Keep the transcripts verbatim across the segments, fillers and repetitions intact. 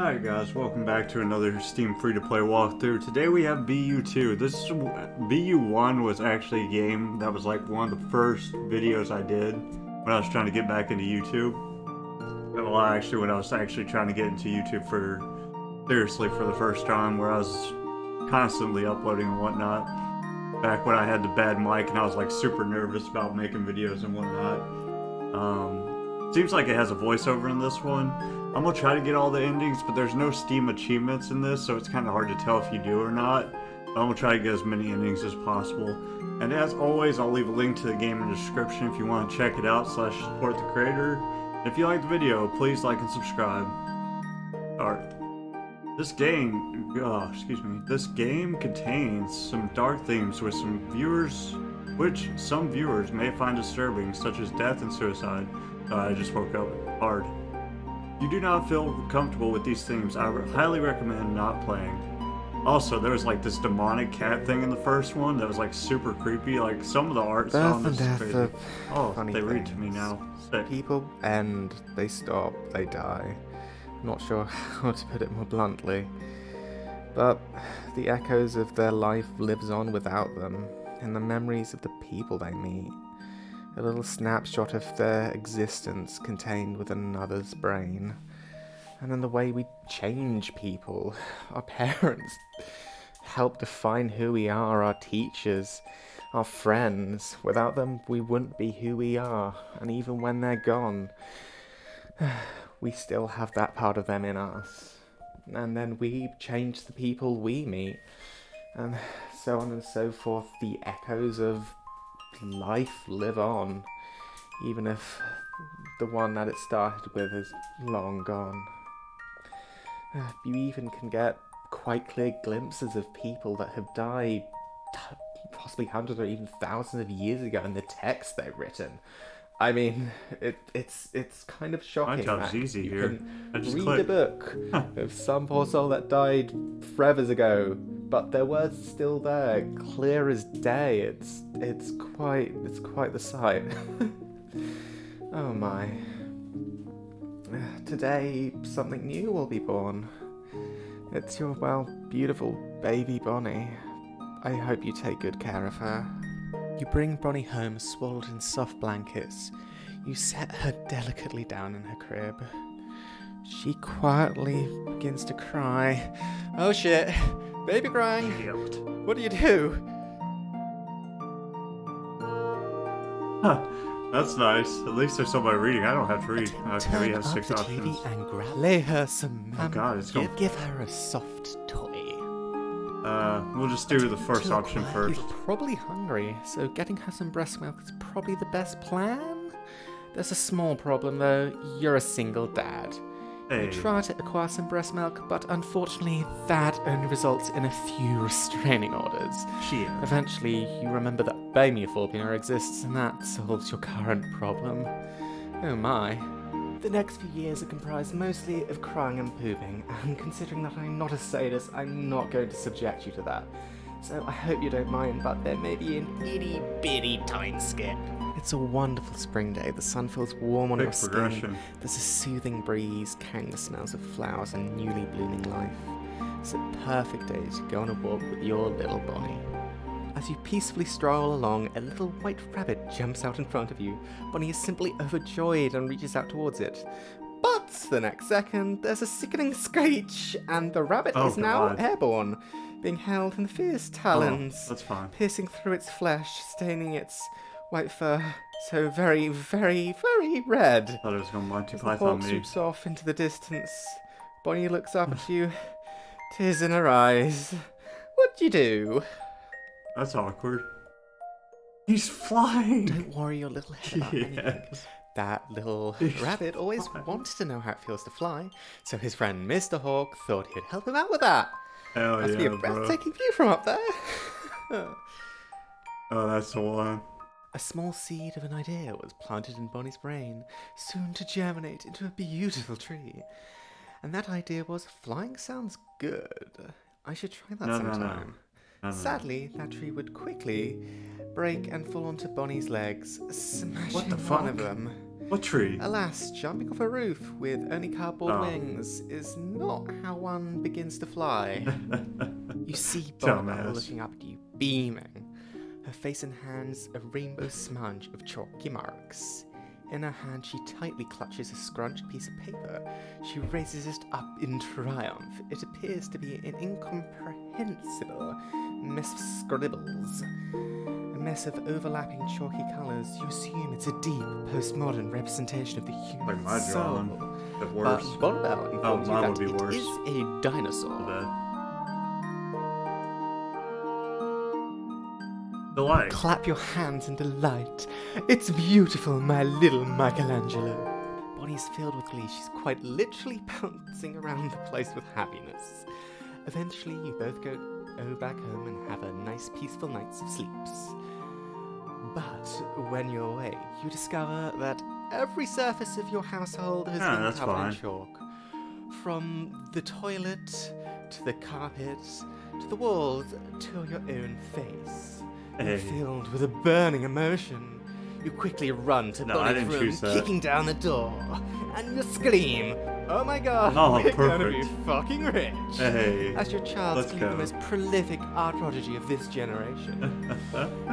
Hi guys, welcome back to another Steam free-to-play walkthrough. Today we have B U two. This B U one was actually a game that was like one of the first videos I did when I was trying to get back into YouTube. Well, actually when I was actually trying to get into YouTube for seriously for the first time, where I was constantly uploading and whatnot. Back when I had the bad mic and I was like super nervous about making videos and whatnot. Um, seems like it has a voiceover in this one. I'm gonna try to get all the endings, but there's no Steam achievements in this, so it's kind of hard to tell if you do or not. But I'm gonna try to get as many endings as possible. And as always, I'll leave a link to the game in the description if you want to check it out slash support the creator. And if you like the video, please like and subscribe. Alright. This game, oh, excuse me, this game contains some dark themes with some viewers, which some viewers may find disturbing, such as death and suicide. Uh, I just woke up hard. If you do not feel comfortable with these themes, I highly recommend not playing. Also, there was like this demonic cat thing in the first one that was like super creepy. Like some of the art sound is crazy. Oh, funny they things. Read to me now. Sick. People end, they stop, they die. I'm not sure how to put it more bluntly, but the echoes of their life lives on without them, and the memories of the people they meet, a little snapshot of their existence contained within another's brain, and then the way we change people, our parents help define who we are, our teachers, our friends, without them we wouldn't be who we are, and even when they're gone, we still have that part of them in us. And then we change the people we meet. And so on and so forth, the echoes of life live on, even if the one that it started with is long gone. You even can get quite clear glimpses of people that have died possibly hundreds or even thousands of years ago in the text they've written. I mean, it, it's it's kind of shocking. My job's easy you here. Can I just read click. A book of some poor soul that died forever ago, but their words still there, clear as day. It's it's quite it's quite the sight. Oh my! Today, something new will be born. It's your well, beautiful baby Bonnie. I hope you take good care of her. You bring Bonnie home swallowed in soft blankets. You set her delicately down in her crib. She quietly begins to cry. Oh shit! Baby crying! Shit. What do you do? Huh. That's nice. At least there's somebody reading. I don't have to read. Turn okay, we have six the options. And lay her some oh God, it's give, give her a soft toy. Uh, we'll just do the first option first. She's probably hungry, so getting her some breast milk is probably the best plan. There's a small problem though, you're a single dad. Hey. You try to acquire some breast milk, but unfortunately that only results in a few restraining orders. Yeah. Eventually, you remember that bamiophobia exists and that solves your current problem. Oh my. The next few years are comprised mostly of crying and pooping, and considering that I'm not a sadist, I'm not going to subject you to that. So I hope you don't mind, but there may be an itty bitty time skip. It's a wonderful spring day, the sun feels warm on Big your skin, there's a soothing breeze, carrying the smells of flowers and newly blooming life. It's a perfect day to go on a walk with your little Bonnie. As you peacefully stroll along, a little white rabbit jumps out in front of you. Bonnie is simply overjoyed and reaches out towards it. But the next second, there's a sickening screech, and the rabbit oh, is now God. airborne, being held in the fierce talons, oh, that's fine. piercing through its flesh, staining its white fur so very, very, very red. I thought it was going to Monty Python me. The hawk swoops off into the distance. Bonnie looks up at you, tears in her eyes. What do you do? That's awkward. He's flying! Don't worry your little head about yes. anything. That little He's rabbit always flying. wanted to know how it feels to fly, so his friend Mister Hawk thought he'd help him out with that. Hell Must yeah, be a breathtaking bro. view from up there. Oh, that's the one. A small seed of an idea was planted in Bonnie's brain, soon to germinate into a beautiful tree. And that idea was, flying sounds good. I should try that no, sometime. No, no. Sadly, that tree would quickly break and fall onto Bonnie's legs, smashing one of them. What tree? Alas, jumping off a roof with only cardboard oh. wings is not how one begins to fly. You see Barbara looking up at you, beaming. Her face and hands a rainbow smudge of chalky marks. In her hand, she tightly clutches a scrunched piece of paper. She raises it up in triumph. It appears to be an incomprehensible mess of scribbles. A mess of overlapping chalky colours. You assume it's a deep, postmodern representation of the human like soul. The worst. But Bonnell informs oh, you that it worse. Is a dinosaur. Delight. Clap your hands in delight. It's beautiful, my little Michelangelo. Bonnie's filled with glee. She's quite literally bouncing around the place with happiness. Eventually, you both go, go back home and have a nice, peaceful night's sleeps. But when you're away, you discover that every surface of your household has yeah, been covered fine. in chalk. From the toilet, to the carpet, to the walls, to your own face. Hey. Filled with a burning emotion, you quickly run to no, Bonnie's room, kicking down the door, and you scream, "Oh my God, oh, we're perfect. gonna be fucking rich!" Hey. As your child is the most prolific art prodigy of this generation,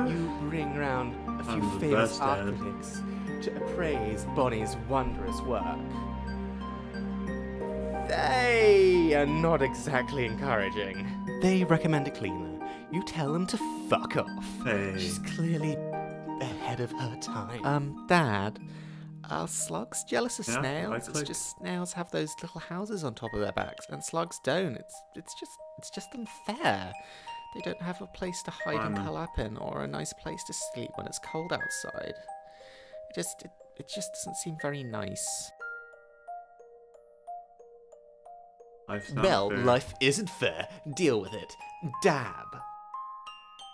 you bring round a few I'm famous art dad. critics to appraise Bonnie's wondrous work. They are not exactly encouraging. They recommend a cleaner. You tell them to fuck off. Hey. She's clearly ahead of her time. Um, Dad, are slugs jealous of yeah, snails? It's just snails have those little houses on top of their backs, and slugs don't. It's it's just it's just unfair. They don't have a place to hide um, and curl up in, or a nice place to sleep when it's cold outside. It just it, it just doesn't seem very nice. Life's not well, fair. life isn't fair. Deal with it. Dab.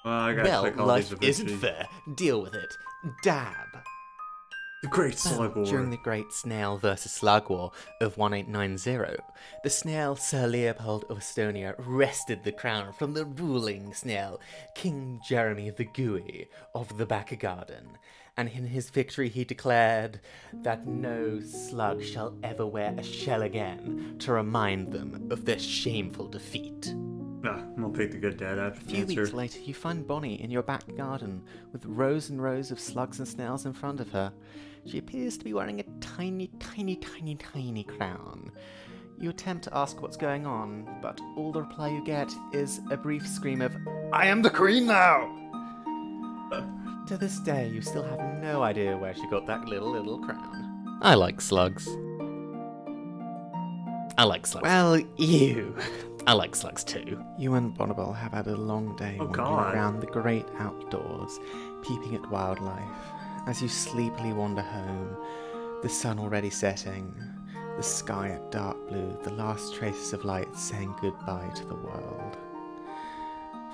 Well, I gotta well, click all life these isn't fair. Deal with it. Dab. The Great Slug War. During the Great Snail versus Slug War of one eight nine zero, the snail Sir Leopold of Estonia wrested the crown from the ruling snail, King Jeremy the Gooey of the Back Garden, and in his victory he declared that no slug shall ever wear a shell again to remind them of their shameful defeat. Ah, I'll pick the good dad after. A few answer. weeks later, you find Bonnie in your back garden, with rows and rows of slugs and snails in front of her. She appears to be wearing a tiny, tiny, tiny, tiny crown. You attempt to ask what's going on, but all the reply you get is a brief scream of, "I am the queen now!" Uh. To this day, you still have no idea where she got that little, little crown. I like slugs. I like slugs. Well, you. I like slugs too. You and Bonnibel have had a long day oh, wandering God. around the great outdoors, peeping at wildlife. As you sleepily wander home, the sun already setting, the sky a dark blue, the last traces of light saying goodbye to the world.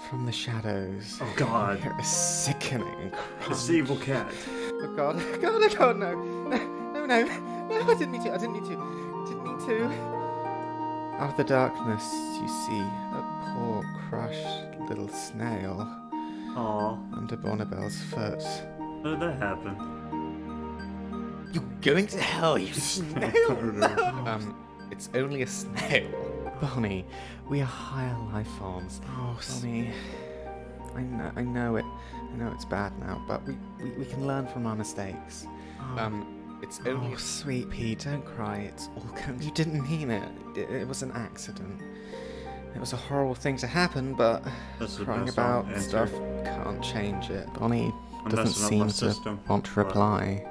From the shadows, oh God, you hear a sickening crunch. This evil cat. Oh God, oh God, oh God, no, no, no, no! I didn't mean to. I didn't mean to. I didn't mean to. Out of the darkness, you see a poor, crushed little snail Aww. under Bonnibel's foot. How did that happen? You're going to hell, you snail! Um, it's only a snail. Bonnie, we are higher life forms. Oh, Bonnie, I know, I know it. I know it's bad now, but we, we, we can learn from our mistakes. Oh. Um. It's only oh, sweet pea, don't cry. It's all come. You didn't mean it. it. It was an accident. It was a horrible thing to happen, but That's crying about answer. stuff can't change it. Bonnie I'm doesn't seem to want to reply.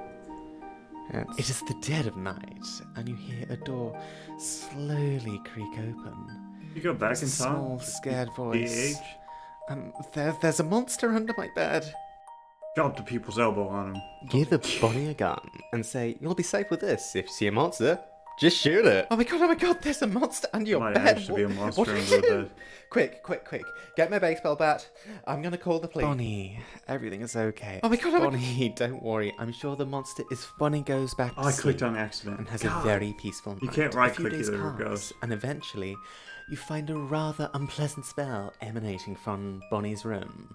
It's... It is the dead of night, and you hear a door slowly creak open. You go back There's in time. A small, scared voice. Um, there, there's a monster under my bed. Drop the people's elbow on him. Give the Bonnie a gun and say, "You'll be safe with this. If you see a monster, just shoot it." Oh my God! Oh my God! There's a monster under your Might bed. What, be a monster what do you do? Quick! Quick! Quick! Get my baseball bat. I'm gonna call the police. Bonnie, everything is okay. Oh my God! Bonnie, oh my... don't worry. I'm sure the monster is fun and goes back to oh, I clicked on accident. And has God. a very peaceful night. You can't right-click either. Goes. And eventually, you find a rather unpleasant smell emanating from Bonnie's room.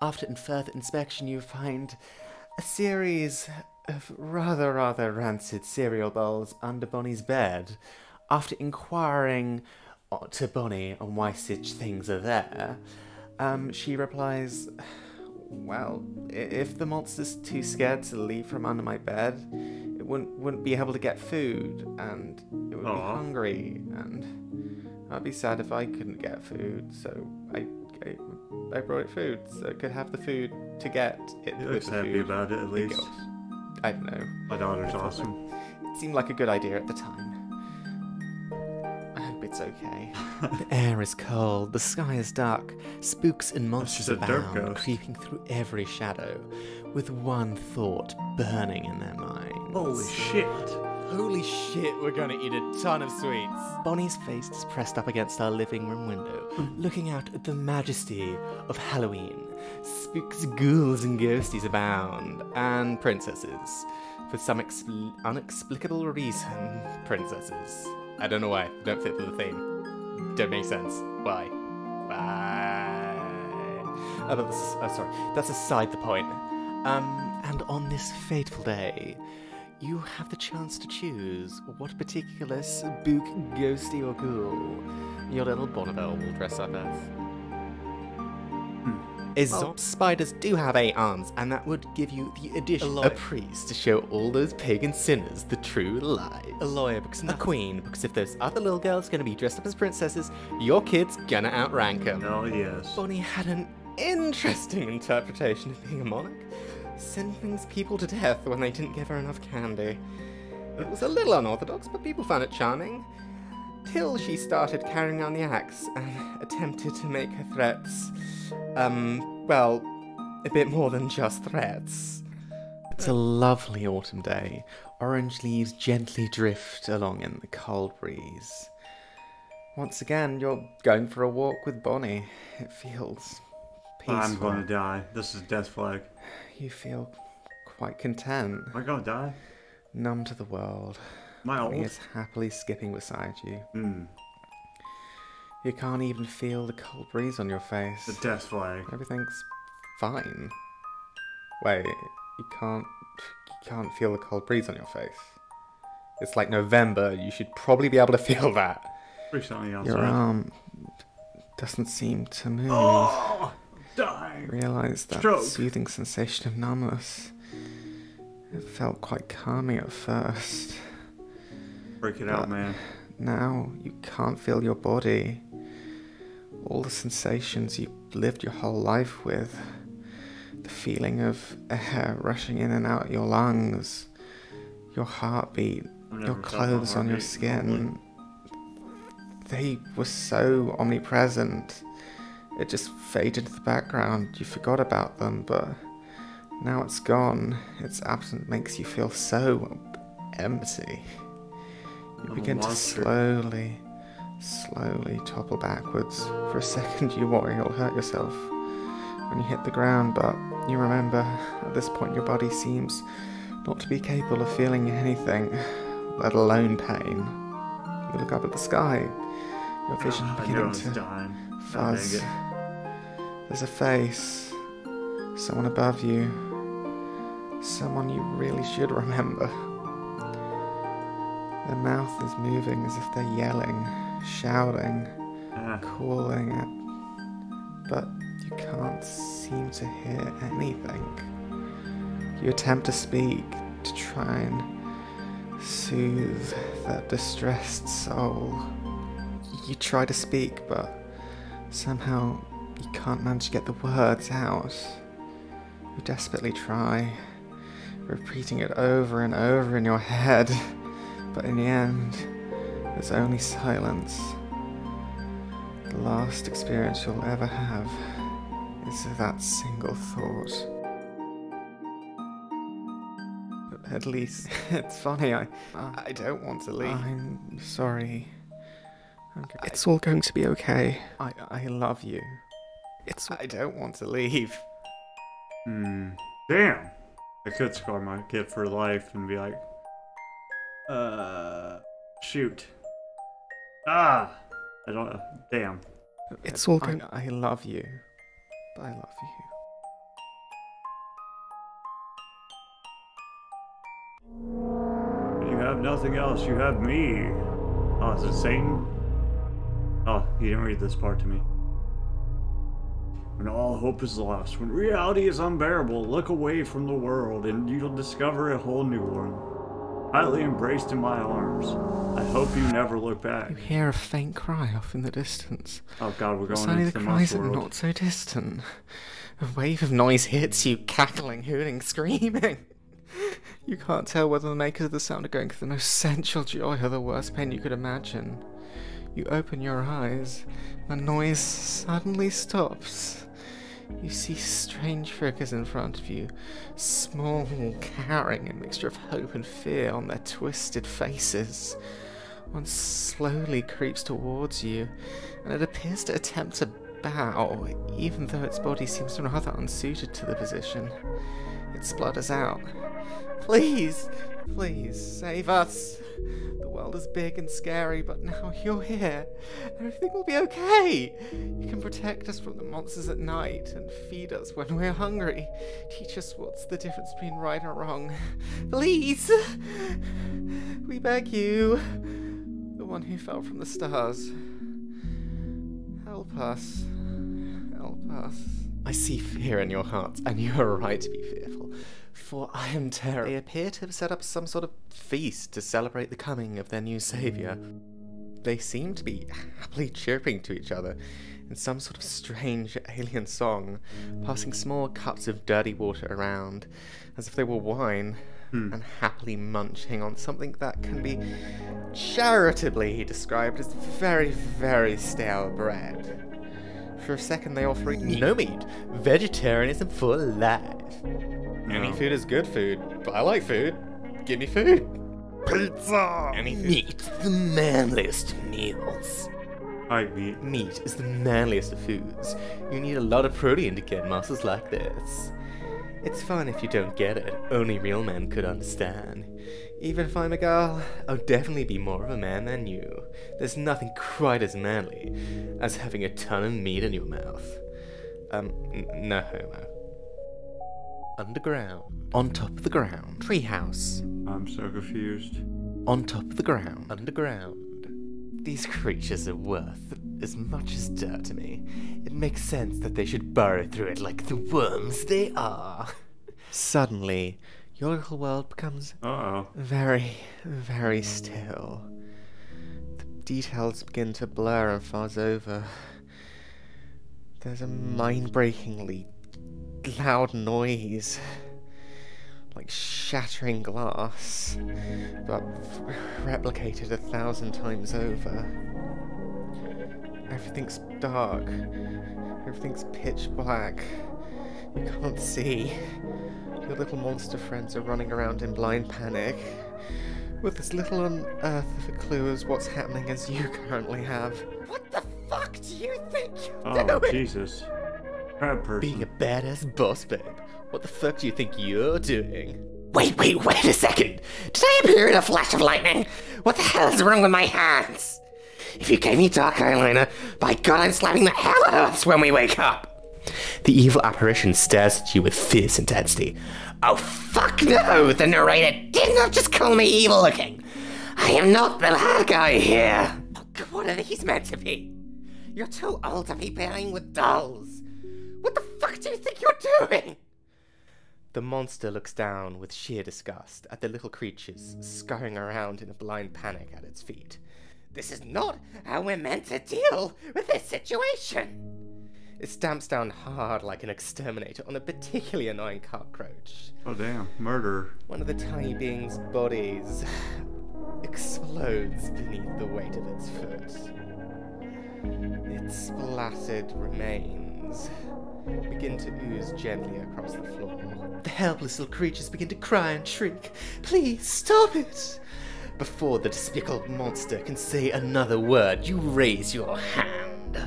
After further inspection, you find a series of rather, rather rancid cereal bowls under Bonnie's bed. After inquiring to Bonnie on why such things are there, um, she replies, well, if the monster's too scared to leave from under my bed, it wouldn't, wouldn't be able to get food, and it would Aww. be hungry, and I'd be sad if I couldn't get food, so I, I, I brought it food, so it could have the food to get it. He looks happy food. about it, at least. It I don't know. My daughter's awesome. It seemed like a good idea at the time. It's okay. The air is cold, the sky is dark, spooks and monsters abound, creeping through every shadow, with one thought burning in their minds. Holy shit. Holy shit, we're gonna eat a ton of sweets. Bonnie's face is pressed up against our living room window, looking out at the majesty of Halloween. Spooks, ghouls and ghosties abound, and princesses. For some inexplicable reason, princesses. I don't know why. Don't fit with the theme. Don't make sense. Why? Why? Oh, but this is, oh, sorry. That's aside the point. Um, and on this fateful day, you have the chance to choose what particular spook, ghosty, or ghoul your little Bonnabelle will dress up as. Hmm. Aesop's oh. spiders do have eight arms, and that would give you the addition Eloy. a priest to show all those pagan sinners the true lie. A lawyer because not a queen, because if those other little girls gonna be dressed up as princesses, your kid's gonna outrank them. Oh yes. Bonnie had an interesting interpretation of being a monarch, sentencing people to death when they didn't give her enough candy. It was a little unorthodox, but people found it charming. Till she started carrying on the axe and attempted to make her threats, um, well, a bit more than just threats. It's a lovely autumn day. Orange leaves gently drift along in the cold breeze. Once again, you're going for a walk with Bonnie. It feels peaceful. I'm gonna die. This is death flag. You feel quite content. Am I gonna die? Numb to the world. My old? Bonnie is happily skipping beside you. Mm. You can't even feel the cold breeze on your face. The death flag. Everything's fine. Wait. You can't, you can't feel the cold breeze on your face. It's like November. You should probably be able to feel that. Recently answered. Your arm doesn't seem to move. Oh, dying. Realize that Stroke. soothing sensation of numbness. It felt quite calming at first. Break it but out, man. Now you can't feel your body. All the sensations you've lived your whole life with. The feeling of air rushing in and out your lungs, your heartbeat, your clothes on your skin. They were so omnipresent. It just faded to the background. You forgot about them, but now it's gone. Its absence makes you feel so empty. You begin to slowly, slowly topple backwards. For a second, you worry you'll hurt yourself when you hit the ground, but you remember, at this point your body seems not to be capable of feeling anything, let alone pain. You look up at the sky, your vision oh, beginning to fuzz. There's a face, someone above you, someone you really should remember. Their mouth is moving as if they're yelling, shouting, ah. calling it, but you can't seem to hear anything. You attempt to speak, to try and soothe that distressed soul. You try to speak, but somehow you can't manage to get the words out. You desperately try, repeating it over and over in your head, but in the end, there's only silence. The last experience you'll ever have is that single thought. At least, it's funny, I I don't want to leave. I'm sorry. Okay. It's all going to be okay. I, I love you. It's I don't want to leave. Hmm. Damn! I could scar my kid for life and be like, uh, shoot. Ah! I don't know. Damn. It's all going- I, I love you. I love you. have nothing else, you have me. Oh, is it Satan? Oh, he didn't read this part to me. When all hope is lost, when reality is unbearable, look away from the world and you'll discover a whole new one. Tightly embraced in my arms. I hope you never look back. You hear a faint cry off in the distance. Oh god, we're going Suddenly into the cries are not so distant. A wave of noise hits you, cackling, hooting, screaming. You can't tell whether the makers of the sound are going through the most sensual joy or the worst pain you could imagine. You open your eyes, the noise suddenly stops. You see strange figures in front of you, small, cowering, a mixture of hope and fear on their twisted faces. One slowly creeps towards you, and it appears to attempt to bow, even though its body seems rather unsuited to the position. It splutters out. Please, please, save us. The world is big and scary, but now you're here. Everything will be okay. You can protect us from the monsters at night and feed us when we're hungry. Teach us what's the difference between right and wrong. Please, we beg you. The one who fell from the stars. Help us. Help us. I see fear in your hearts, and you are right to be fearful, for I am terrible. They appear to have set up some sort of feast to celebrate the coming of their new saviour. They seem to be happily chirping to each other in some sort of strange alien song, passing small cups of dirty water around, as if they were wine, hmm. and happily munching on something that can be charitably described as very, very stale bread. For a second, they offer no meat. Vegetarianism for life. No. Any food is good food, but I like food. Give me food. Pizza. Any food. Meat, the manliest meals. I meat. Meat is the manliest of foods. You need a lot of protein to get muscles like this. It's fun if you don't get it. Only real men could understand. Even if I'm a girl, I'll definitely be more of a man than you. There's nothing quite as manly as having a ton of meat in your mouth. Um, no homo. Underground. On top of the ground. Treehouse. I'm so confused. On top of the ground. Underground. These creatures are worth as much as dirt to me. It makes sense that they should burrow through it like the worms they are. Suddenly, your little world becomes Uh-oh. very, very still. The details begin to blur and fuzz over. There's a mind-breakingly loud noise, like shattering glass, but replicated a thousand times over. Everything's dark. Everything's pitch black. You can't see. Your little monster friends are running around in blind panic, with as little on earth of a clue as what's happening as you currently have. What the fuck do you think you're doing? Oh, Jesus. Bad person. Being a badass boss babe. What the fuck do you think you're doing? Wait, wait, wait a second! Did I appear in a flash of lightning? What the hell is wrong with my hands? If you gave me dark eyeliner, by God, I'm slapping the hell out of us when we wake up! The evil apparition stares at you with fierce intensity. Oh fuck no! The narrator did not just call me evil looking! I am not the bad guy here! Oh god, what are these meant to be? You're too old to be playing with dolls! What the fuck do you think you're doing? The monster looks down with sheer disgust at the little creatures scurrying around in a blind panic at its feet. This is not how we're meant to deal with this situation! It stamps down hard like an exterminator on a particularly annoying cockroach. Oh damn, murder. One of the tiny being's bodies explodes beneath the weight of its foot. Its splattered remains begin to ooze gently across the floor. The helpless little creatures begin to cry and shriek, "Please stop it!" Before the despicable monster can say another word, you raise your hand.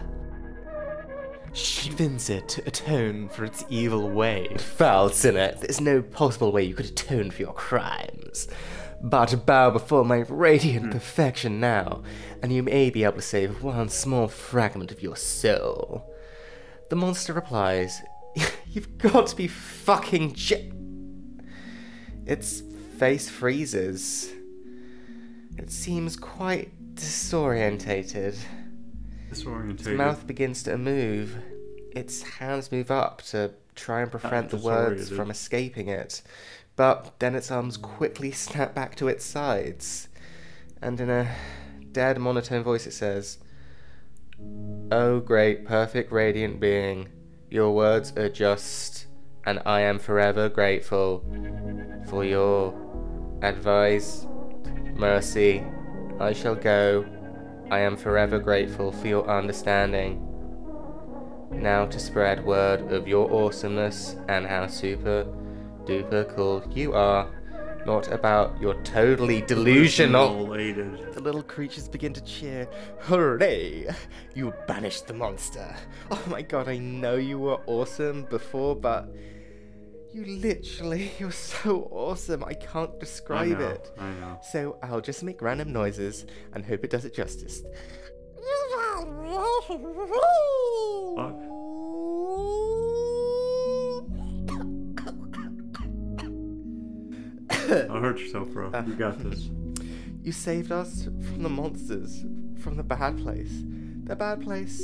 She bends it to atone for its evil way. Foul sinner, there's no possible way you could atone for your crimes. But bow before my radiant perfection now, and you may be able to save one small fragment of your soul. The monster replies, "You've got to be fucking j-" Its face freezes. It seems quite disorientated. Disorientated? His mouth begins to move. Its hands move up to try and prevent the words from escaping it, but then its arms quickly snap back to its sides. And in a dead monotone voice it says, "Oh great, perfect, radiant being, your words are just, and I am forever grateful for your advice, mercy. I shall go. I am forever grateful for your understanding. Now to spread word of your awesomeness and how super duper cool you are. Not about your totally delusional." The little creatures begin to cheer. "Hooray! You banished the monster. Oh my god, I know you were awesome before, but you literally, you're so awesome. I can't describe I know, it. I know. So I'll just make random noises and hope it does it justice." Fuck. Don't hurt yourself, bro. Uh, you got this. "You saved us from the monsters, from the bad place. The bad place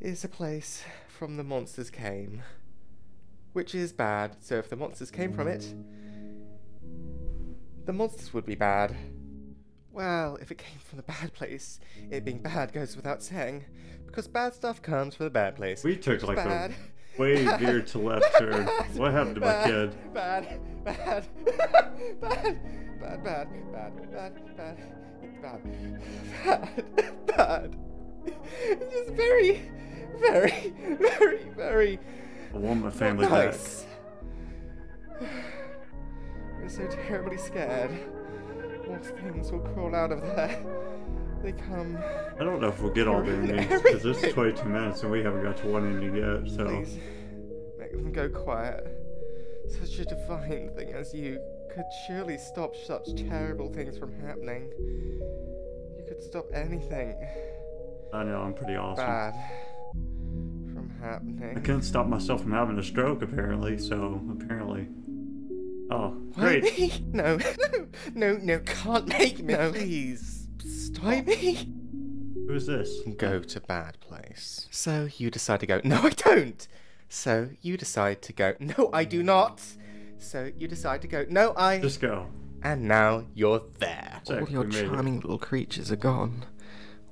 is a place from the monsters came, which is bad. So if the monsters came from it, the monsters would be bad. Well, if it came from the bad place, it being bad goes without saying, because bad stuff comes from the bad place." We took like bad. a... Way veered to left turn. What happened to my bad, kid? Bad, bad, bad, bad, bad, bad, bad, bad, bad, bad, bad, bad. It's just very, very, very, very. I want my family nice. back. We're so terribly scared. More things will crawl out of there. They come. I don't know if we'll get all their names because this is twenty-two minutes and we haven't got to one ending yet. So please make them go quiet. Such a divine thing as you could surely stop such terrible things from happening. You could stop anything. I know, I'm pretty awesome. Bad from happening. I couldn't stop myself from having a stroke apparently. So apparently. Oh, great. Me? No, no, no, no! Can't make me. No, please. Stop me! Who is this? Go to bad place. So you decide to go. No, I don't! So you decide to go. No, I do not! So you decide to go. No, I... Just go. And now you're there. Check, all your charming little creatures are gone.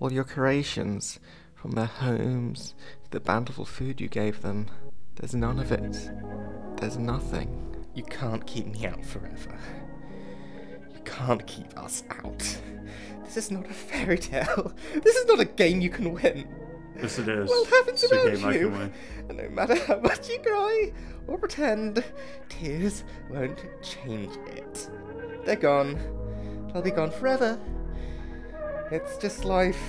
All your creations, from their homes, to the bountiful food you gave them. There's none of it. There's nothing. You can't keep me out forever. You can't keep us out. This is not a fairy tale. This is not a game you can win. Yes, it is. Well, heavens around you. And no matter how much you cry or pretend, tears won't change it. They're gone. They'll be gone forever. It's just life.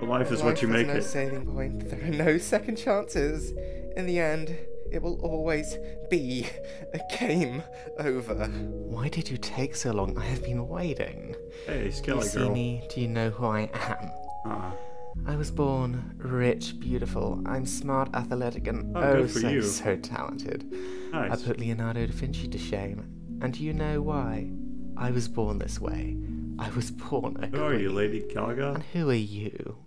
But life is what you make it. There's no saving point. There are no second chances. In the end, it will always be a game over. Why did you take so long? I have been waiting. Hey, skelly girl. Do you see me? Do you know who I am? Uh-uh. I was born rich, beautiful. I'm smart, athletic, and oh, oh so, you. so talented. Nice. I put Leonardo da Vinci to shame. And do you know why? I was born this way. I was born ugly. Who are you, Lady Gaga? And who are you?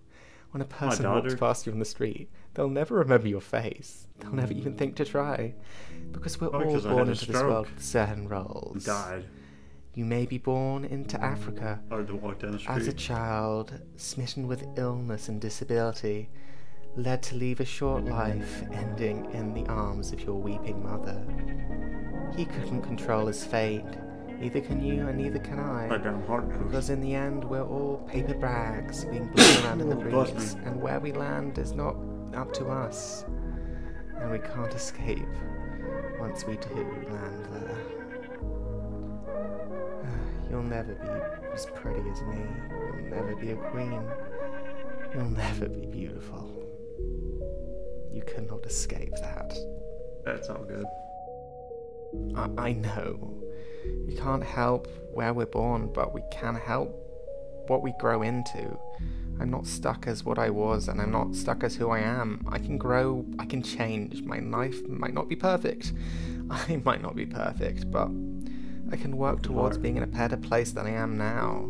When a person walks past you on the street, they'll never remember your face. They'll never even think to try. Because we're Probably all born into this world with certain roles. Died. You may be born into Africa to walk down the street. As a child, smitten with illness and disability, led to leave a short life ending in the arms of your weeping mother. He couldn't control his fate. Neither can you and neither can I, because in the end we're all paper bags being blown around in the breeze, and where we land is not up to us, and we can't escape once we do land there. You'll never be as pretty as me, you'll never be a queen, you'll never be beautiful. You cannot escape that. That's all good. I, I know. We can't help where we're born, but we can help what we grow into. I'm not stuck as what I was, and I'm not stuck as who I am. I can grow, I can change. My life might not be perfect. I might not be perfect, but I can work towards being in a better place than I am now.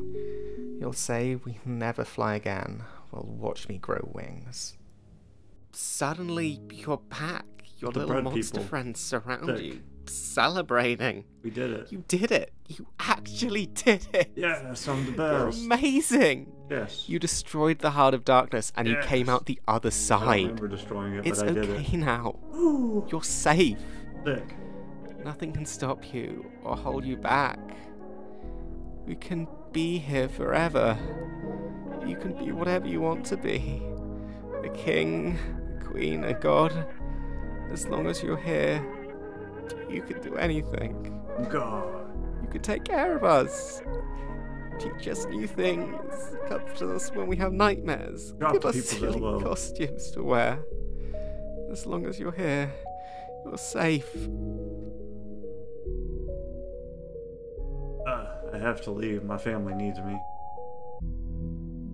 You'll say we never fly again. Well, watch me grow wings. Suddenly, your pack, your the little monster people. friends surround Dick. you, celebrating. We did it. You did it. You actually did it. Yeah, some of the bells. You're amazing. Yes. You destroyed the heart of darkness, and yes. you came out the other side. I remember destroying it, it's but I okay did it. now. Ooh. You're safe. Dick. Nothing can stop you or hold you back. We can be here forever. You can be whatever you want to be. A king, a queen, a god. As long as you're here, you can do anything. God. You can take care of us. Teach us new things. Comfort us when we have nightmares. God, give us silly costumes to wear. As long as you're here, you're safe. Uh, I have to leave. My family needs me.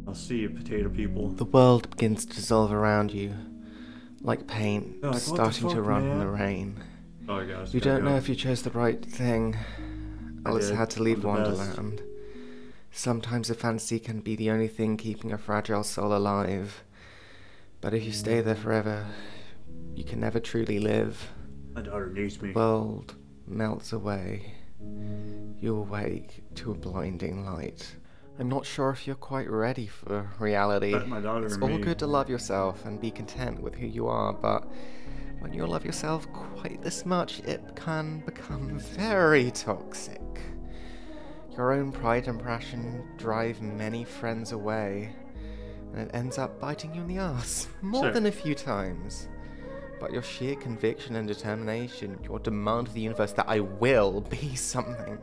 I'll see you, potato people. The world begins to dissolve around you, like paint like, starting fuck, to run man? in the rain. Oh, I guess, you don't go. know if you chose the right thing. Alice had to leave Wonderland. Best. Sometimes a fantasy can be the only thing keeping a fragile soul alive. But if you stay there forever, you can never truly live. My daughter needs me. The world melts away. You awake to a blinding light. I'm not sure if you're quite ready for reality. My it's all me. good to love yourself and be content with who you are, but when you love yourself quite this much, it can become very toxic. Your own pride and passion drive many friends away, and it ends up biting you in the ass more sure. than a few times. But your sheer conviction and determination, your demand to the universe that I will be something,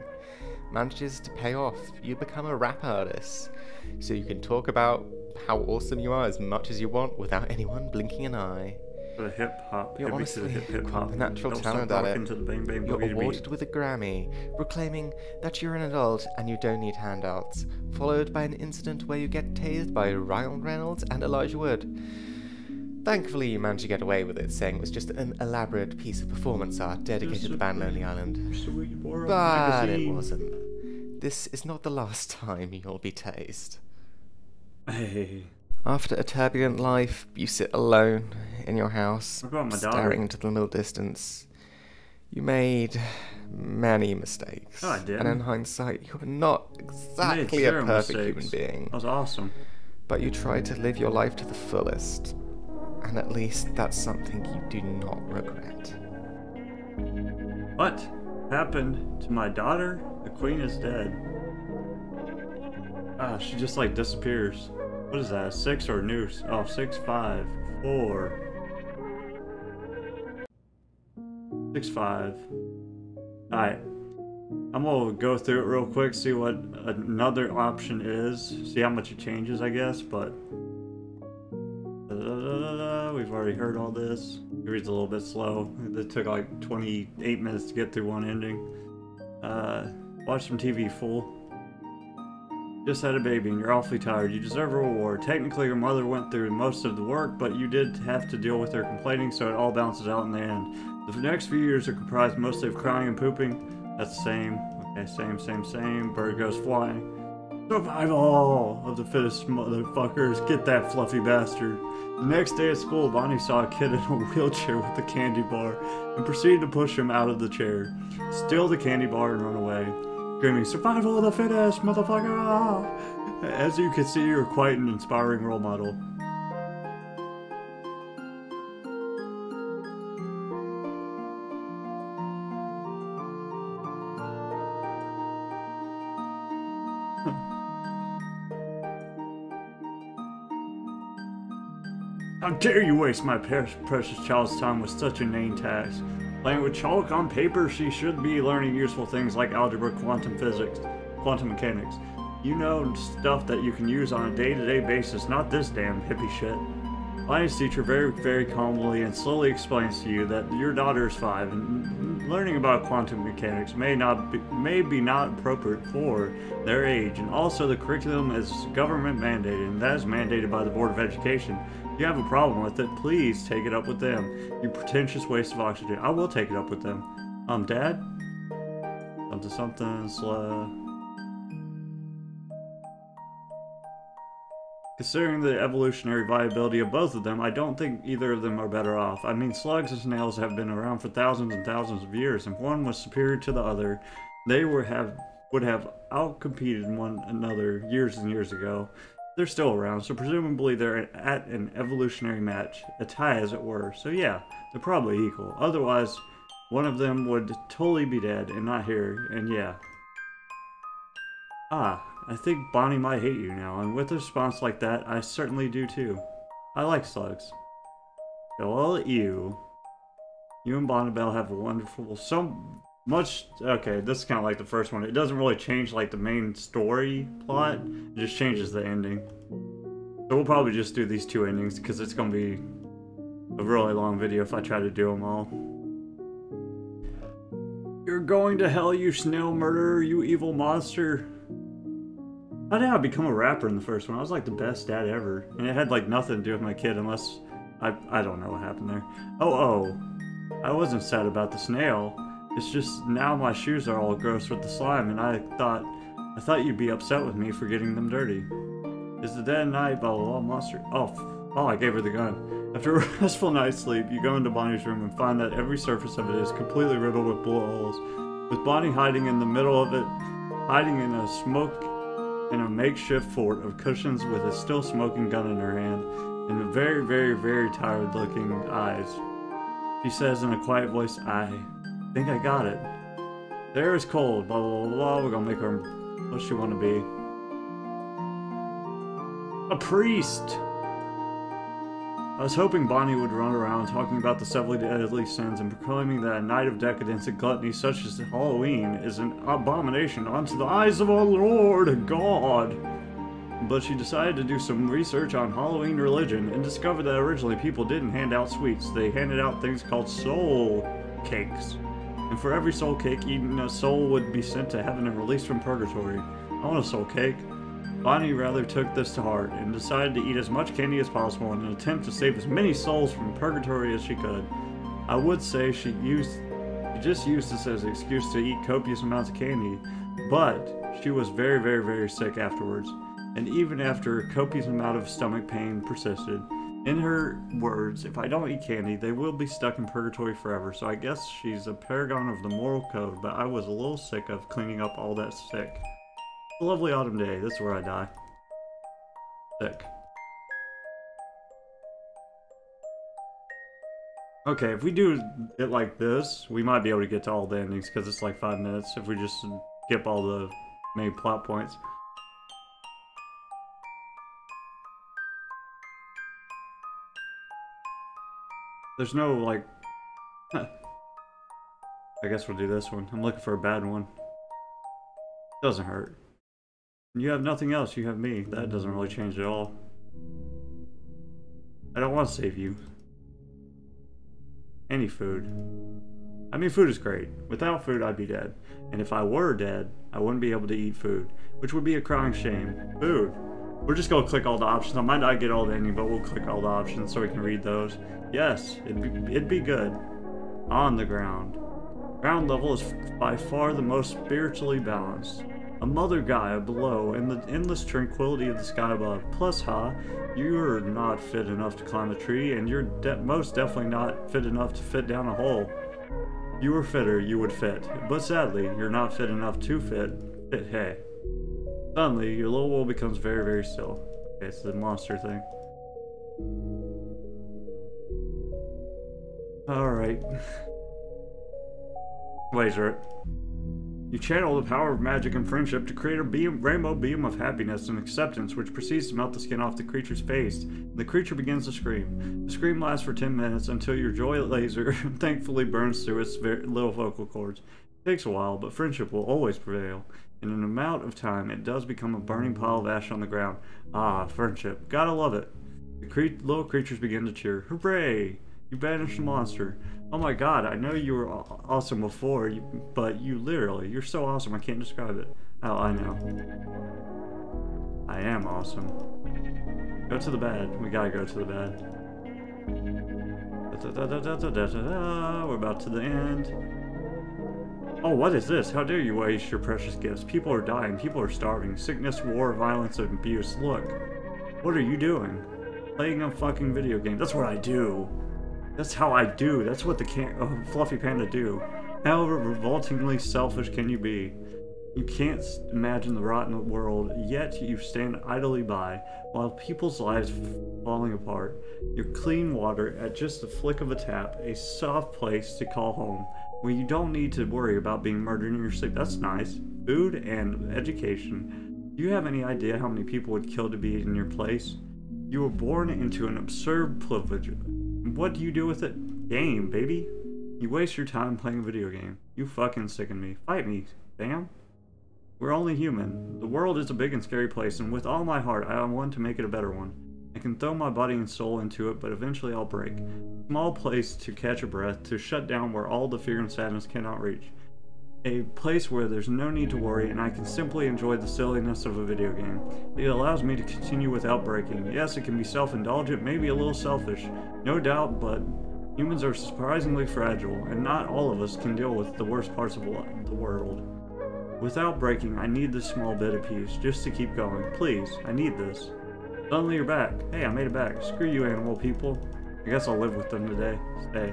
manages to pay off. You become a rap artist, so you can talk about how awesome you are as much as you want without anyone blinking an eye. The hip hop, you're honestly hip, hip hop. the natural Don't talent at it. The bang, bang, you're awarded with a Grammy, proclaiming that you're an adult and you don't need handouts, followed by an incident where you get tased by Ryan Reynolds and Elijah Wood. Thankfully, you managed to get away with it, saying it was just an elaborate piece of performance art dedicated to the band Lonely Island. But it wasn't. This is not the last time you'll be tased. Hey. After a turbulent life, you sit alone in your house, staring into the middle distance. You made many mistakes. Oh, I did. And in hindsight, you were not exactly a perfect mistakes. human being. That was awesome. But you tried to live your life to the fullest. And at least that's something you do not regret. What happened to my daughter? The queen is dead. Ah, she just like disappears. What is that? Six or noose? Oh, six, five, four. Six, five. Alright. I'm gonna go through it real quick, see what another option is. See how much it changes, I guess, but... We've already heard all this. It reads a little bit slow. It took like twenty-eight minutes to get through one ending. Uh, watch some T V, fool. Just had a baby and you're awfully tired. You deserve a reward. Technically, your mother went through most of the work, but you did have to deal with her complaining, so it all balances out in the end. The next few years are comprised mostly of crying and pooping. That's the same. Okay, same, same, same. Bird goes flying. Survival of the fittest, motherfuckers. Get that fluffy bastard. The next day at school, Bonnie saw a kid in a wheelchair with a candy bar and proceeded to push him out of the chair, steal the candy bar, and run away, screaming, "Survival of the fittest, motherfucker!" As you can see, you're quite an inspiring role model. How dare you waste my precious child's time with such a inane task? Playing with chalk on paper, she should be learning useful things like algebra, quantum physics, quantum mechanics. You know, stuff that you can use on a day-to-day basis, not this damn hippie shit. Science teacher very, very calmly and slowly explains to you that your daughter is five, and learning about quantum mechanics may not be, may be not appropriate for their age, and also the curriculum is government mandated, and that is mandated by the Board of Education. If you have a problem with it, please take it up with them. You pretentious waste of oxygen. I will take it up with them. Um, Dad? Something, something, slow. Considering the evolutionary viability of both of them, I don't think either of them are better off. I mean, slugs and snails have been around for thousands and thousands of years. If one was superior to the other, they would have, would have outcompeted one another years and years ago. They're still around, so presumably they're at an evolutionary match, a tie as it were. So yeah, they're probably equal. Otherwise, one of them would totally be dead and not here, and yeah. Ah, I think Bonnie might hate you now, and with a response like that, I certainly do too. I like slugs. So I'll let you. You and Bonnibel have a wonderful, so much, okay, this is kind of like the first one. It doesn't really change like the main story plot, it just changes the ending. So we'll probably just do these two endings because it's going to be a really long video if I try to do them all. You're going to hell, you snail murderer, you evil monster. How did I become a rapper in the first one? I was like the best dad ever. And it had like nothing to do with my kid unless, I, I don't know what happened there. Oh, oh, I wasn't sad about the snail. It's just now my shoes are all gross with the slime, and I thought I thought you'd be upset with me for getting them dirty. Is the dead night, blah blah blah, monster. Oh, oh, I gave her the gun. After a restful night's sleep, you go into Bonnie's room and find that every surface of it is completely riddled with bullet holes, with Bonnie hiding in the middle of it, hiding in a smoke in a makeshift fort of cushions with a still smoking gun in her hand, and very, very, very tired-looking eyes. She says in a quiet voice, I... I think I got it. There is cold, blah, blah, blah, blah. We're gonna make her what she wanna be. A priest! I was hoping Bonnie would run around talking about the several deadly sins and proclaiming that a night of decadence and gluttony such as Halloween is an abomination unto the eyes of our Lord God. But she decided to do some research on Halloween religion and discovered that originally people didn't hand out sweets. They handed out things called soul cakes. And for every soul cake eaten, a soul would be sent to heaven and released from purgatory. I want a soul cake. Bonnie rather took this to heart and decided to eat as much candy as possible in an attempt to save as many souls from purgatory as she could. I would say she used, she just used this as an excuse to eat copious amounts of candy, but she was very, very, very sick afterwards. And even after a copious amount of stomach pain persisted, in her words, if I don't eat candy, they will be stuck in purgatory forever, so I guess she's a paragon of the moral code, but I was a little sick of cleaning up all that sick. A lovely autumn day, this is where I die. Sick. Okay, if we do it like this, we might be able to get to all the endings, because it's like five minutes, if we just skip all the main plot points. There's no, like, huh. I guess we'll do this one. I'm looking for a bad one. Doesn't hurt. You have nothing else, you have me. That doesn't really change at all. I don't want to save you. Any food. I mean, food is great. Without food, I'd be dead. And if I were dead, I wouldn't be able to eat food, which would be a crying shame. Food. We're just gonna click all the options. I might not get all the ending, but we'll click all the options so we can read those. Yes, it'd be, it'd be good. On the ground. Ground level is by far the most spiritually balanced. A mother Gaia below and the endless tranquility of the sky above. Plus, ha, you're not fit enough to climb a tree, and you're de most definitely not fit enough to fit down a hole. You were fitter, you would fit. But sadly, you're not fit enough to fit. Fit, hey. Suddenly, your little world becomes very, very still. Okay, it's the monster thing. Alright. Wizard. You channel the power of magic and friendship to create a beam, rainbow beam of happiness and acceptance which proceeds to melt the skin off the creature's face. The creature begins to scream. The scream lasts for ten minutes until your joy laser thankfully burns through its very little vocal cords. It takes a while, but friendship will always prevail. In an amount of time, it does become a burning pile of ash on the ground. Ah, friendship. Gotta love it. The cre little creatures begin to cheer. Hooray! You banished the monster. Oh my god, I know you were awesome before, but you literally, you're so awesome I can't describe it. Oh, I know. I am awesome. Go to the bed. We gotta go to the bed. Da, da, da, da, da, da, da, da. We're about to the end. Oh, what is this? How dare you waste your precious gifts? People are dying. People are starving. Sickness, war, violence, and abuse. Look. What are you doing? Playing a fucking video game. That's what I do. That's how I do. That's what the can oh, fluffy panda do. However revoltingly selfish can you be? You can't imagine the rotten world, yet you stand idly by, while people's lives falling apart. Your clean water at just the flick of a tap, a soft place to call home, where you don't need to worry about being murdered in your sleep. That's nice. Food and education. Do you have any idea how many people would kill to be in your place? You were born into an absurd privilege. What do you do with it? Game, baby. You waste your time playing a video game. You fucking sicken me. Fight me, damn. We're only human. The world is a big and scary place, and with all my heart, I want to make it a better one. I can throw my body and soul into it, but eventually I'll break. Small place to catch a breath, to shut down where all the fear and sadness cannot reach. A place where there's no need to worry, and I can simply enjoy the silliness of a video game. It allows me to continue without breaking. Yes, it can be self-indulgent, maybe a little selfish, no doubt, but humans are surprisingly fragile, and not all of us can deal with the worst parts of the world. Without breaking, I need this small bit of peace, just to keep going. Please, I need this. Suddenly you're back. Hey, I made it back. Screw you, animal people. I guess I'll live with them today. Stay.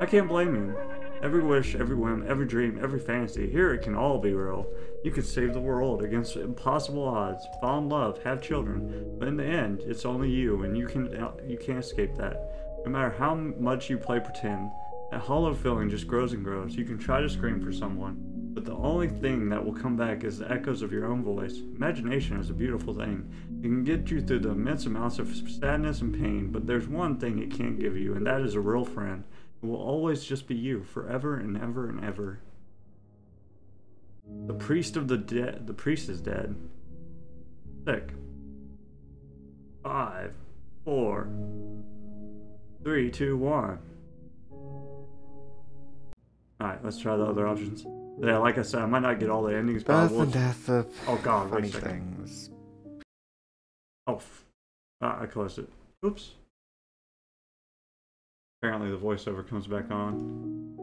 I can't blame you. Every wish, every whim, every dream, every fantasy, here it can all be real. You could save the world against impossible odds, fall in love, have children, but in the end, it's only you, and you, can, you can't escape that. No matter how much you play pretend, that hollow feeling just grows and grows. You can try to scream for someone, but the only thing that will come back is the echoes of your own voice. Imagination is a beautiful thing. It can get you through the immense amounts of sadness and pain, but there's one thing it can't give you, and that is a real friend. It will always just be you, forever and ever and ever. The priest of the dead. The priest is dead. Sick. Five, four, three, two, one. Alright, let's try the other options. Yeah, like I said, I might not get all the endings, but Birth I will... and death of oh, God, funny things. Oh, f ah, I closed it. Oops. Apparently the voiceover comes back on.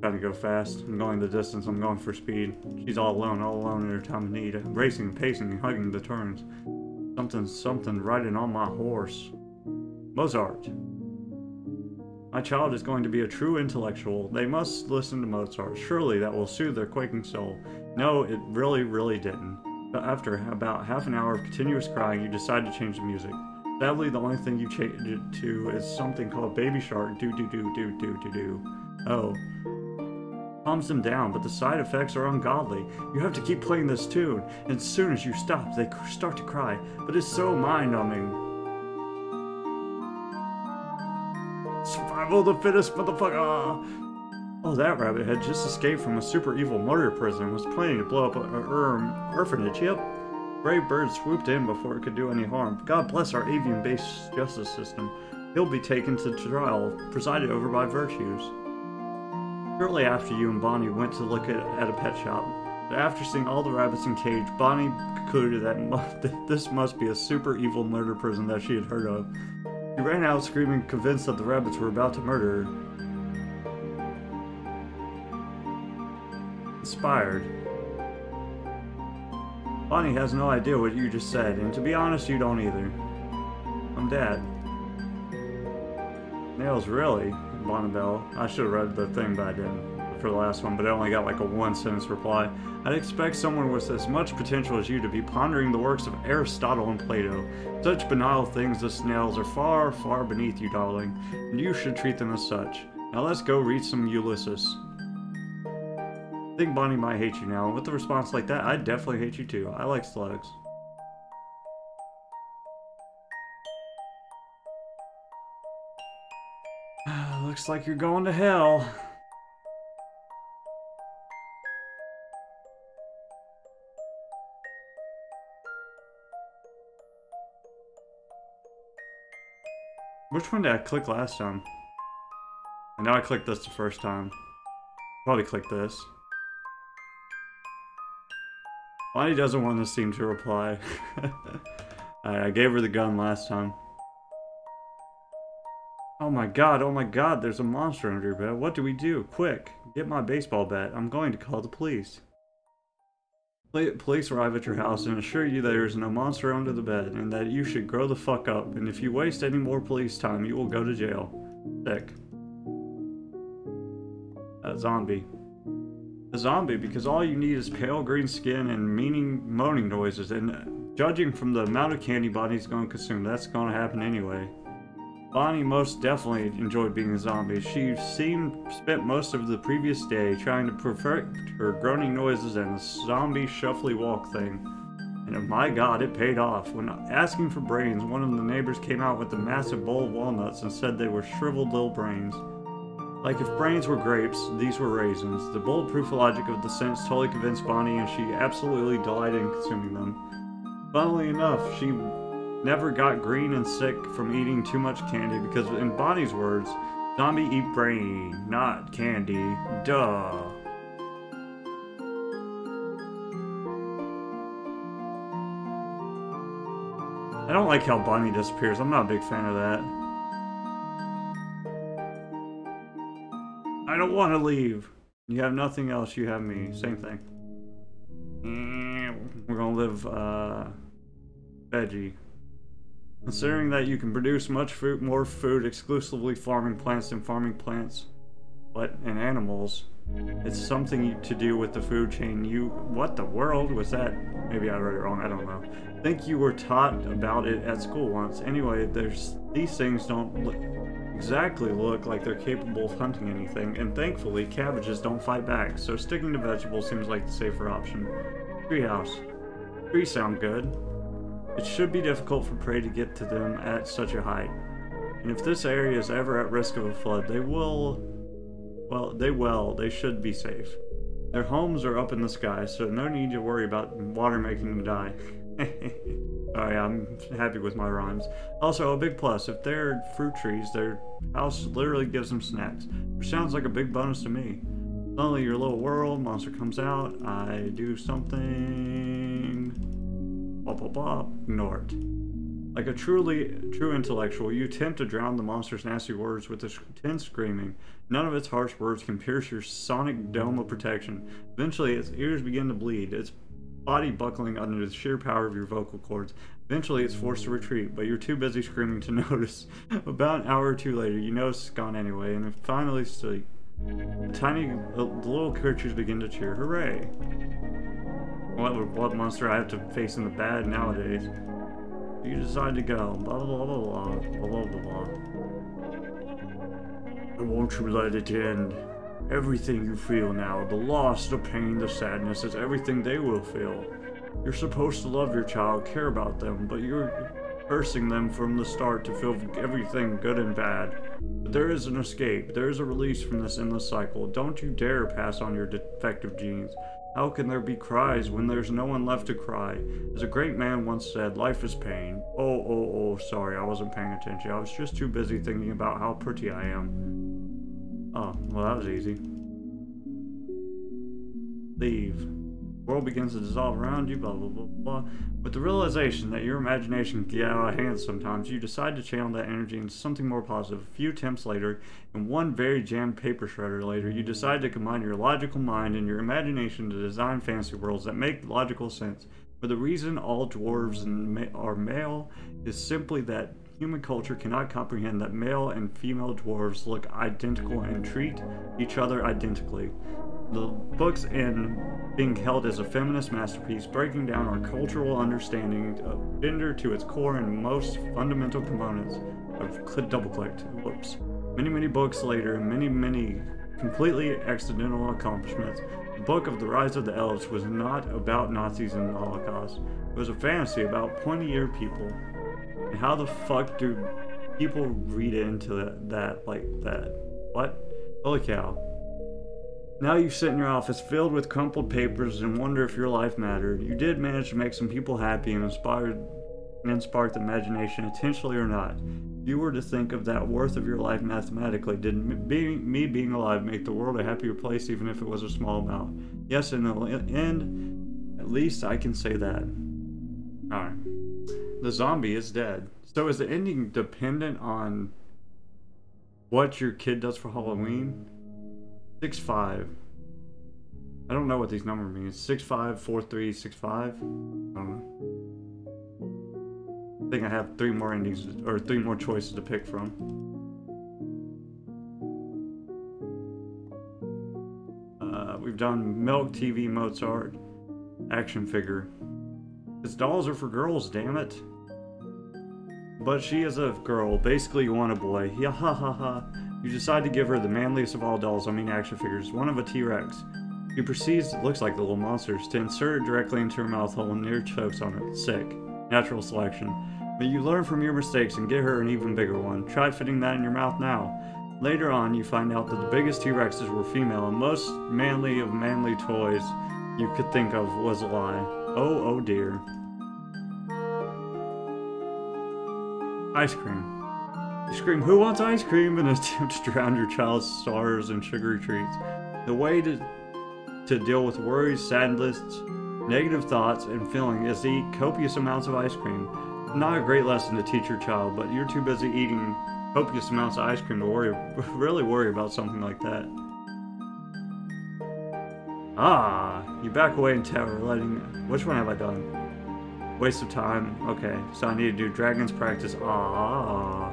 Trying to go fast. I'm going the distance. I'm going for speed. She's all alone, all alone in her time of need. I'm racing, pacing, hugging the turns. Something, something riding on my horse. Mozart. My child is going to be a true intellectual. They must listen to Mozart. Surely that will soothe their quaking soul. No, it really, really didn't. But after about half an hour of continuous crying, you decide to change the music. Sadly, the only thing you change it to is something called Baby Shark. Do do do do do do do. Oh. Calms them down, but the side effects are ungodly. You have to keep playing this tune, and as soon as you stop, they start to cry. But it's so mind-numbing. Survival of the fittest, motherfucker! Oh, that rabbit had just escaped from a super evil murder prison and was planning to blow up an um, orphanage, yep. Brave bird swooped in before it could do any harm. God bless our avian-based justice system. He'll be taken to trial, presided over by virtues. Shortly after, you and Bonnie went to look at, at a pet shop. But after seeing all the rabbits in cage, Bonnie concluded that this must be a super evil murder prison that she had heard of. She ran out screaming, convinced that the rabbits were about to murder her. Inspired. Bonnie has no idea what you just said, and to be honest, you don't either. I'm dead. Nails, really? Bonnabelle. I should have read the thing, but I didn't. For the last one, but I only got like a one sentence reply. I'd expect someone with as much potential as you to be pondering the works of Aristotle and Plato. Such banal things as snails are far, far beneath you, darling, and you should treat them as such. Now let's go read some Ulysses. I think Bonnie might hate you now, and with a response like that, I'd definitely hate you too. I like slugs. Looks like you're going to hell. Which one did I click last time? And now I clicked this the first time. Probably click this. Bonnie doesn't want this team to reply. Alright, I gave her the gun last time. Oh my god, oh my god, there's a monster under your bed. What do we do? Quick, get my baseball bat. I'm going to call the police. Police arrive at your house and assure you that there is no monster under the bed and that you should grow the fuck up. And if you waste any more police time, you will go to jail. Sick. A zombie. A zombie, because all you need is pale green skin and meaning moaning noises. And judging from the amount of candy Bonnie's going to consume, that's going to happen anyway. Bonnie most definitely enjoyed being a zombie. She seemed spent most of the previous day trying to perfect her groaning noises and the zombie shuffly walk thing. And my god, it paid off. When asking for brains, one of the neighbors came out with a massive bowl of walnuts and said they were shriveled little brains. Like if brains were grapes, these were raisins. The bulletproof logic of the sense totally convinced Bonnie and she absolutely delighted in consuming them. Funnily enough, she never got green and sick from eating too much candy because, in Bonnie's words, zombie eat brain, not candy. Duh. I don't like how Bonnie disappears. I'm not a big fan of that. I don't want to leave. You have nothing else. You have me. Same thing. We're gonna live, uh... veggie. Considering that you can produce much food, more food exclusively farming plants than farming plants, but and animals, it's something to do with the food chain. You, what the world was that? Maybe I read it wrong. I don't know. I think you were taught about it at school once. Anyway, there's these things don't look, exactly look like they're capable of hunting anything, and thankfully cabbages don't fight back. So sticking to vegetables seems like the safer option. Treehouse. Trees sound good. It should be difficult for prey to get to them at such a height. And if this area is ever at risk of a flood, they will... Well, they will. They should be safe. Their homes are up in the sky, so no need to worry about water making them die. Sorry, I'm happy with my rhymes. Also, a big plus. If they're fruit trees, their house literally gives them snacks. Which sounds like a big bonus to me. Suddenly, your little world, monster comes out, I do something... Blah, blah, blah, ignored. Like a truly true intellectual, you attempt to drown the monster's nasty words with its intense screaming. None of its harsh words can pierce your sonic dome of protection. Eventually, its ears begin to bleed, its body buckling under the sheer power of your vocal cords. Eventually, it's forced to retreat, but you're too busy screaming to notice. About an hour or two later, you notice it's gone anyway, and it finally sleep. The tiny the little creatures begin to cheer, hooray! What would blood monster I have to face in the bad nowadays? You decide to go. Blah blah blah blah blah blah blah blah. But won't you let it end? Everything you feel now, the loss, the pain, the sadness, is everything they will feel. You're supposed to love your child, care about them, but you're cursing them from the start to feel everything good and bad. But there is an escape. There is a release from this endless cycle. Don't you dare pass on your defective genes. How can there be cries when there's no one left to cry? As a great man once said, life is pain. Oh, oh, oh, sorry, I wasn't paying attention. I was just too busy thinking about how pretty I am. Oh, well, that was easy. Leave. The world begins to dissolve around you, blah, blah, blah, blah. With the realization that your imagination can get out of hand sometimes, you decide to channel that energy into something more positive. A few attempts later, and one very jammed paper shredder later, you decide to combine your logical mind and your imagination to design fantasy worlds that make logical sense. For the reason all dwarves are male is simply that human culture cannot comprehend that male and female dwarves look identical and treat each other identically. The books in being held as a feminist masterpiece, breaking down our cultural understanding of gender to its core and most fundamental components. I've double-clicked. Whoops. Many, many books later, many, many completely accidental accomplishments. The book of the Rise of the Elves was not about Nazis and the Holocaust. It was a fantasy about pointy-eared people. And how the fuck do people read into that, that like that? What? Holy cow. Now you sit in your office filled with crumpled papers and wonder if your life mattered. You did manage to make some people happy and inspired and sparked imagination, intentionally or not. If you were to think of that worth of your life mathematically, did me being alive make the world a happier place even if it was a small amount? Yes, in the end, at least I can say that. Alright. The zombie is dead. So is the ending dependent on What your kid does for Halloween? six five. I don't know what these numbers mean. six five, four three, six five. I don't know. I think I have three more endings or three more choices to pick from. Uh, we've done Milk, T V, Mozart, action figure. It's dolls are for girls, damn it. But she is a girl. Basically, you want a boy. Yeah, ha ha ha. You decide to give her the manliest of all dolls, I mean action figures, one of a T-Rex. He proceeds, looks like the little monsters, to insert it directly into her mouth hole and near chokes on it. Sick. Natural selection. But you learn from your mistakes and get her an even bigger one. Try fitting that in your mouth now. Later on, you find out that the biggest T-Rexes were female, and most manly of manly toys you could think of was a lie. Oh, oh dear. Ice cream. You scream, "Who wants ice cream?" in an attempt to drown your child's sorrows in sugary treats. The way to... To deal with worries, sadness, negative thoughts, and feeling is to eat copious amounts of ice cream. Not a great lesson to teach your child, but you're too busy eating copious amounts of ice cream to worry, really worry about something like that. Ah, you back away and tower, letting... Which one have I done? Waste of time. Okay, so I need to do Dragon's Practice. Ah.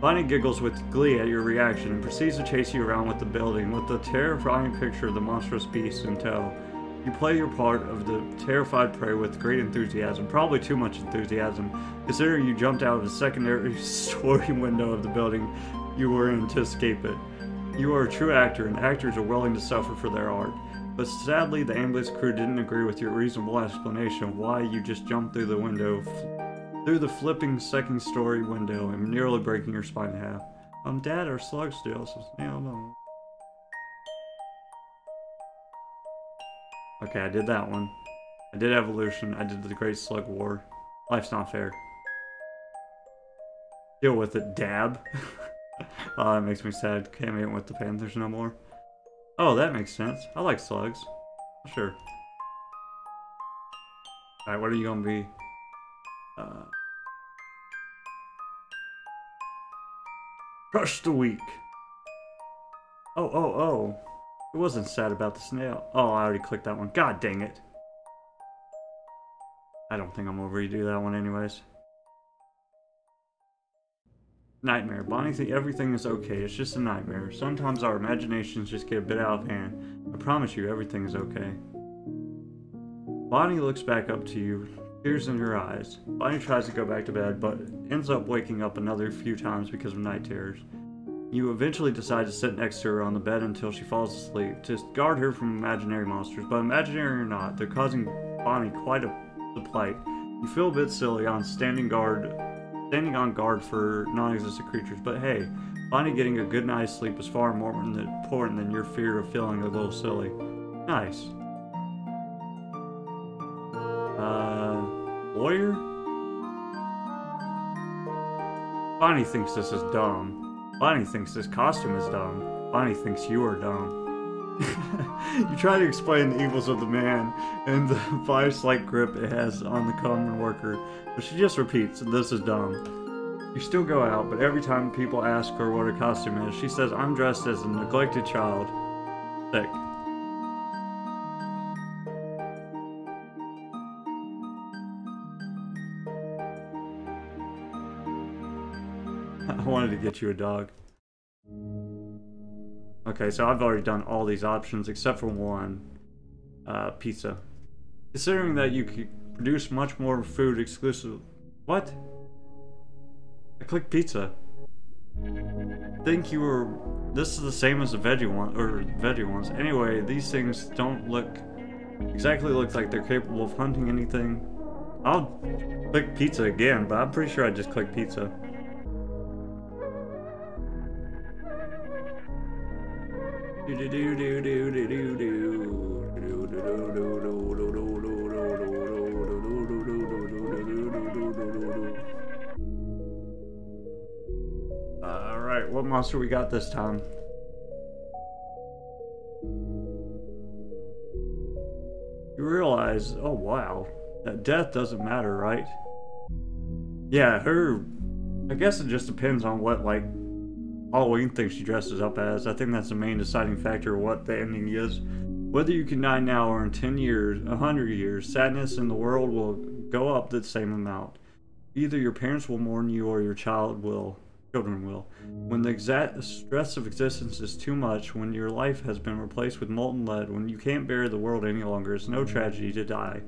Bonnie giggles with glee at your reaction and proceeds to chase you around with the building with the terrifying picture of the monstrous beast in tow. You play your part of the terrified prey with great enthusiasm, probably too much enthusiasm, considering you jumped out of the secondary story window of the building you were in to escape it. You are a true actor, and actors are willing to suffer for their art. But sadly, the ambulance crew didn't agree with your reasonable explanation of why you just jumped through the window. Through the flipping second story window and nearly breaking your spine in half. Um, Dad, our slugs still, so nailed on. Okay, I did that one. I did Evolution. I did the Great Slug War. Life's not fair. Deal with it, Dab. Oh, that makes me sad. Can't make it with the Panthers no more. Oh, that makes sense. I like slugs. Sure. Alright, what are you gonna be? Uh, crush the weak. Oh, oh, oh. It wasn't sad about the snail. Oh, I already clicked that one. God dang it. I don't think I'm going to redo that one anyways. Nightmare. Bonnie thinks everything is okay. It's just a nightmare. Sometimes our imaginations just get a bit out of hand. I promise you everything is okay. Bonnie looks back up to you. Tears in her eyes. Bonnie tries to go back to bed, but ends up waking up another few times because of night terrors. You eventually decide to sit next to her on the bed until she falls asleep, to guard her from imaginary monsters. But imaginary or not, they're causing Bonnie quite a plight. You feel a bit silly on standing guard, standing on guard for non-existent creatures, but hey, Bonnie getting a good night's sleep is far more important than your fear of feeling a little silly. Nice. Uh, lawyer? Bonnie thinks this is dumb. Bonnie thinks this costume is dumb. Bonnie thinks you are dumb. You try to explain the evils of the man and the vice-like grip it has on the common worker, but she just repeats, this is dumb. You still go out, but every time people ask her what her costume is, she says, I'm dressed as a neglected child. Sick. Wanted to get you a dog. Okay, so I've already done all these options except for one. Uh, pizza. Considering that you could produce much more food exclusive... What? I clicked pizza. Think you were... This is the same as the veggie one, or veggie ones. Anyway, these things don't look... Exactly look like they're capable of hunting anything. I'll click pizza again, but I'm pretty sure I just clicked pizza. Do do do do do do do. All right, what monster we got this time? You realize, oh wow, that death doesn't matter, right? Yeah, her. I guess it just depends on what like Halloween thing she dresses up as. I think that's the main deciding factor of what the ending is. Whether you can die now or in ten years, one hundred years, sadness in the world will go up the same amount. Either your parents will mourn you or your child will, children will. When the exact stress of existence is too much, when your life has been replaced with molten lead, when you can't bear the world any longer, it's no tragedy to die.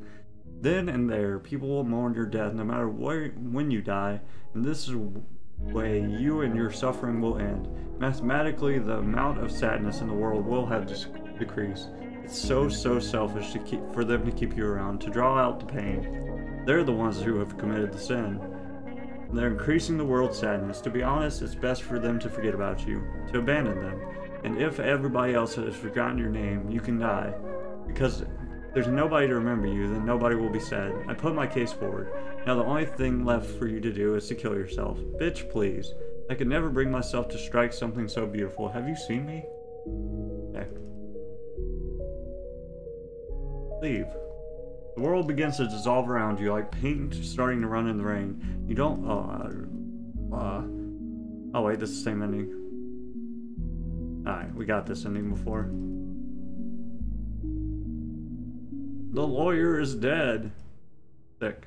Then and there, people will mourn your death no matter where, when you die, and this is way you and your suffering will end. Mathematically, the amount of sadness in the world will have decreased. It's so, so selfish to keep, for them to keep you around, to draw out the pain. They're the ones who have committed the sin. They're increasing the world's sadness. To be honest, it's best for them to forget about you, to abandon them. And if everybody else has forgotten your name, you can die. Because there's nobody to remember you, then nobody will be sad. I put my case forward. Now the only thing left for you to do is to kill yourself. Bitch, please. I could never bring myself to strike something so beautiful. Have you seen me? Okay. Leave. The world begins to dissolve around you like paint starting to run in the rain. You don't... Uh, uh, oh wait, this is the same ending. Alright, we got this ending before. The lawyer is dead. Sick.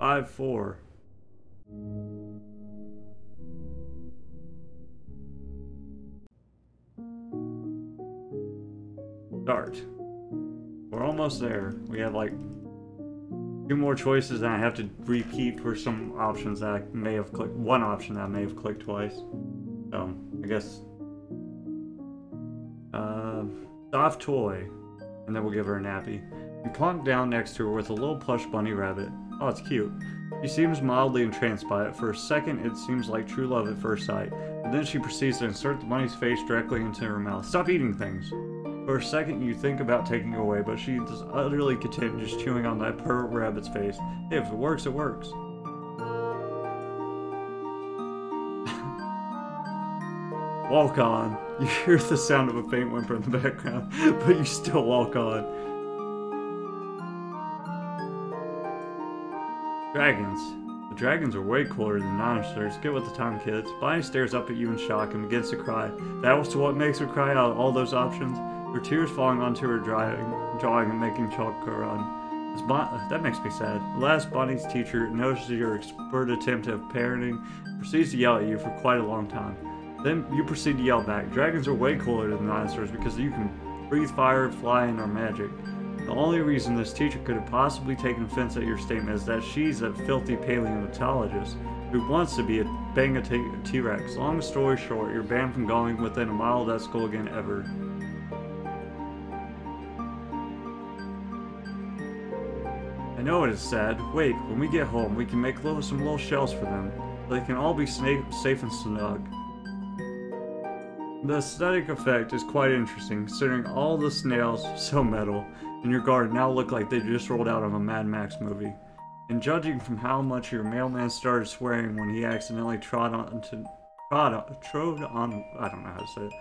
five four. Start. We're almost there. We have like two more choices and I have to repeat for some options that I may have clicked. One option that I may have clicked twice. So, I guess. Uh, soft toy. And then we'll give her a nappy. You plonk down next to her with a little plush bunny rabbit. Oh, it's cute. She seems mildly entranced by it. For a second, it seems like true love at first sight. But then she proceeds to insert the bunny's face directly into her mouth. Stop eating things! For a second, you think about taking it away, but she is utterly content just chewing on that pervert rabbit's face. Hey, if it works, it works. Walk on. You hear the sound of a faint whimper in the background, but you still walk on. Dragons. The dragons are way cooler than monsters. Get with the time, kids. Bonnie stares up at you in shock and begins to cry. That was what makes her cry out of all those options. Her tears falling onto her drawing and making chalk run. It's bon that makes me sad. Alas, Bonnie's teacher notices your expert attempt at parenting and proceeds to yell at you for quite a long time. Then you proceed to yell back. Dragons are way cooler than dinosaurs because you can breathe fire, fly, and are magic. The only reason this teacher could have possibly taken offense at your statement is that she's a filthy paleontologist who wants to be a bang a T-Rex. Long story short, you're banned from going within a mile of that school again ever. I know it is sad. Wait, when we get home, we can make little, some little shells for them. They can all be safe and snug. The aesthetic effect is quite interesting, considering all the snails, so metal, in your garden now look like they just rolled out of a Mad Max movie. And judging from how much your mailman started swearing when he accidentally trod on to, trod on, trod on, I don't know how to say it,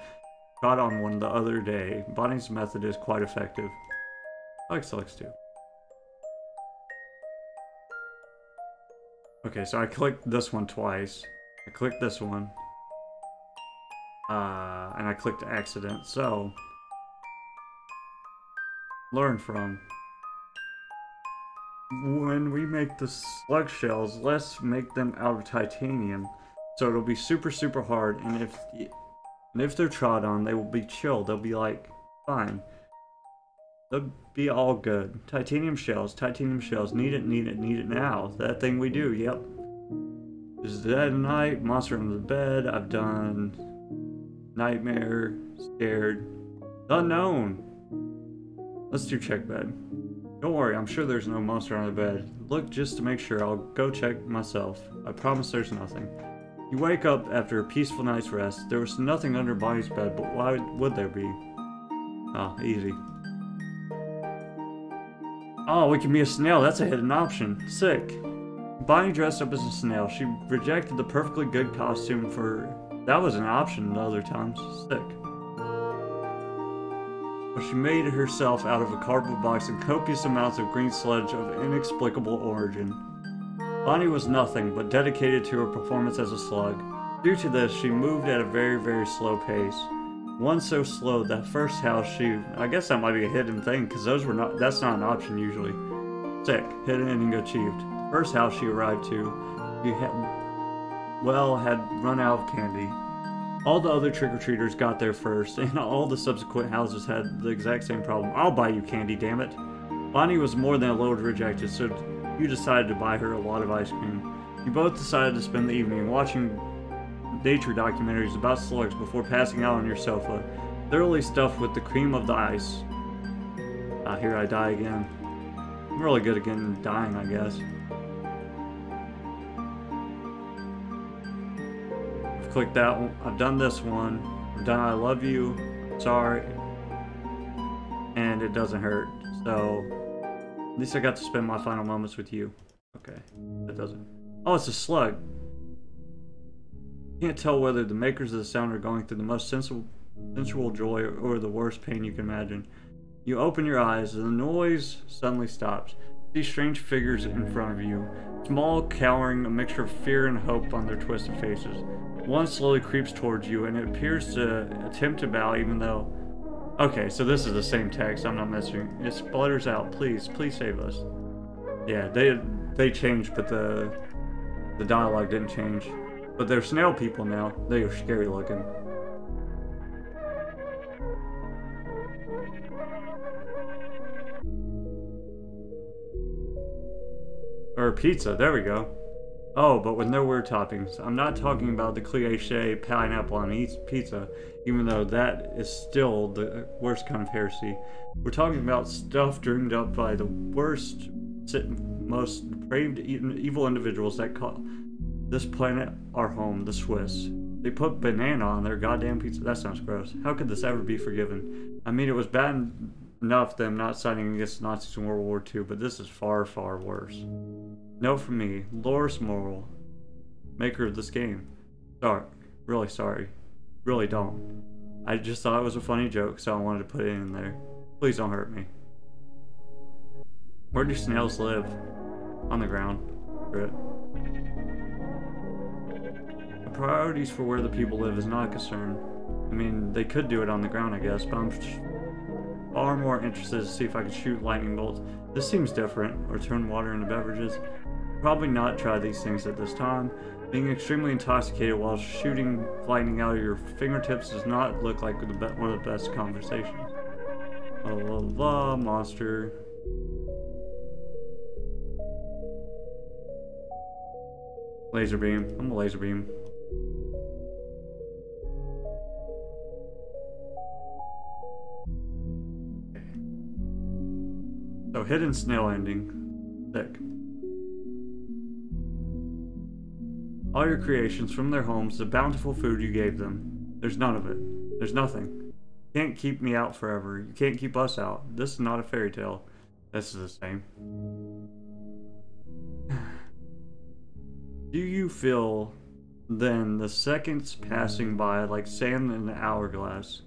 trod on one the other day, Bonnie's method is quite effective. Alex likes too. Okay, so I clicked this one twice. I clicked this one. Uh, and I clicked accident, so learn from. When we make the slug shells, let's make them out of titanium, so it'll be super super hard, and if and if they're trod on, they will be chill. They'll be like, fine. They'll be all good. Titanium shells, titanium shells, need it, need it, need it now. That thing we do, yep. Is that night, monster under the bed, I've done... Nightmare, scared, unknown. Let's do check bed. Don't worry, I'm sure there's no monster on the bed. Look just to make sure, I'll go check myself. I promise there's nothing. You wake up after a peaceful night's rest. There was nothing under Bonnie's bed, but why would there be? Oh, easy. Oh, we can be a snail, that's a hidden option. Sick. Bonnie dressed up as a snail. She rejected the perfectly good costume for... That was an option the other times. Sick. But she made herself out of a cardboard box and copious amounts of green sludge of inexplicable origin. Bonnie was nothing but dedicated to her performance as a slug. Due to this, she moved at a very, very slow pace. One so slow that first house she... I guess that might be a hidden thing, because those were not... That's not an option usually. Sick. Hidden and achieved. First house she arrived to, she had... Well, had run out of candy. All the other trick-or-treaters got there first, and all the subsequent houses had the exact same problem. I'll buy you candy, damn it. Bonnie was more than a load rejected, so you decided to buy her a lot of ice cream. You both decided to spend the evening watching nature documentaries about slugs before passing out on your sofa, thoroughly stuffed with the cream of the ice. Ah, here I die again. I'm really good at getting dying, I guess. I've clicked that one. I've done this one. I've done I love you. Sorry. And it doesn't hurt. So, at least I got to spend my final moments with you. Okay. That doesn't. Oh, it's a slug. Can't tell whether the makers of the sound are going through the most sensual, sensual joy or, or the worst pain you can imagine. You open your eyes, and the noise suddenly stops. These strange figures in front of you, small, cowering, a mixture of fear and hope on their twisted faces. One slowly creeps towards you, and it appears to attempt to bow, even though... Okay, so this is the same text. I'm not messing. It splutters out. Please, please save us. Yeah, they they changed, but the the dialogue didn't change. But they're snail people now. They are scary looking. Or pizza, there we go. Oh, but with no weird toppings. I'm not talking about the cliche pineapple on each pizza, even though that is still the worst kind of heresy. We're talking about stuff dreamed up by the worst, most depraved evil individuals that call this planet our home, the Swiss. They put banana on their goddamn pizza. That sounds gross. How could this ever be forgiven? I mean, it was bad enough them not siding against the Nazis in World War Two, but this is far, far worse. Note from me, Loris Morrill, maker of this game. Sorry. Really sorry. Really don't. I just thought it was a funny joke, so I wanted to put it in there. Please don't hurt me. Where do snails live? On the ground. Grit. Priorities for where the people live is not a concern. I mean, they could do it on the ground, I guess, but I'm far more interested to see if I could shoot lightning bolts. This seems different. Or turn water into beverages. Probably not try these things at this time. Being extremely intoxicated while shooting lightning out of your fingertips does not look like the be one of the best conversations. La la la, monster. Laser beam. I'm a laser beam. So, hidden snail ending. Thick. All your creations from their homes, the bountiful food you gave them. There's none of it. There's nothing. You can't keep me out forever. You can't keep us out. This is not a fairy tale. This is the same. Do you feel, then, the seconds passing by like sand in an hourglass,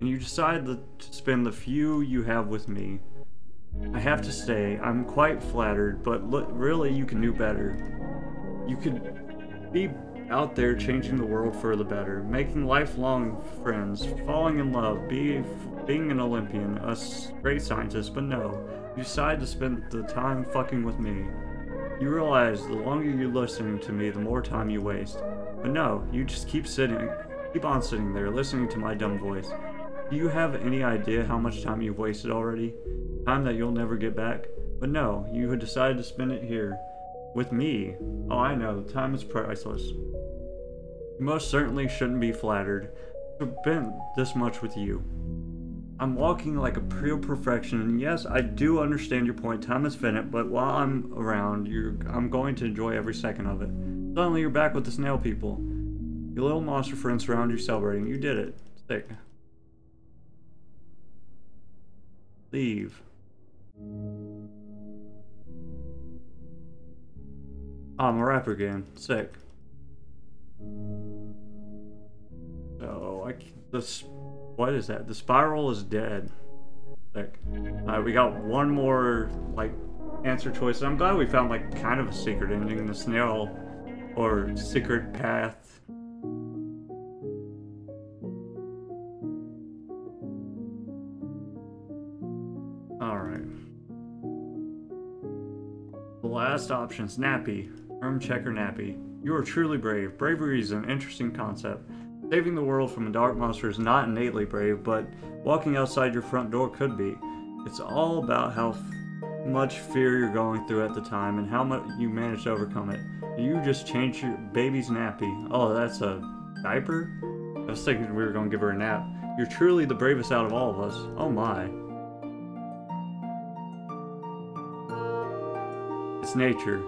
and you decide to spend the few you have with me? I have to say, I'm quite flattered, but look, really you can do better. You could be out there changing the world for the better, making lifelong friends, falling in love, be, being an Olympian, a great scientist, but no, you decide to spend the time fucking with me. You realize the longer you listen to me, the more time you waste. But no, you just keep sitting, keep on sitting there, listening to my dumb voice. Do you have any idea how much time you've wasted already? Time that you'll never get back? But no, you had decided to spend it here. With me. Oh, I know, the time is priceless. You most certainly shouldn't be flattered to spend this much with you. I'm walking like a pure perfection, and yes, I do understand your point, time is finite, but while I'm around, you're, I'm going to enjoy every second of it. Suddenly, you're back with the snail people. Your little monster friends surround you celebrating. You did it. Sick. Leave. I'm a rapper again. Sick. So, I can't... This, what is that? The spiral is dead. Sick. Alright, we got one more, like, answer choice. I'm glad we found, like, kind of a secret ending. The snail, or secret path. Best options, nappy, arm checker nappy. You are truly brave. Bravery is an interesting concept. Saving the world from a dark monster is not innately brave, but walking outside your front door could be. It's all about how f much fear you're going through at the time and how much you manage to overcome it. You just changed your baby's nappy. Oh, that's a diaper? I was thinking we were going to give her a nap. You're truly the bravest out of all of us. Oh my. It's nature.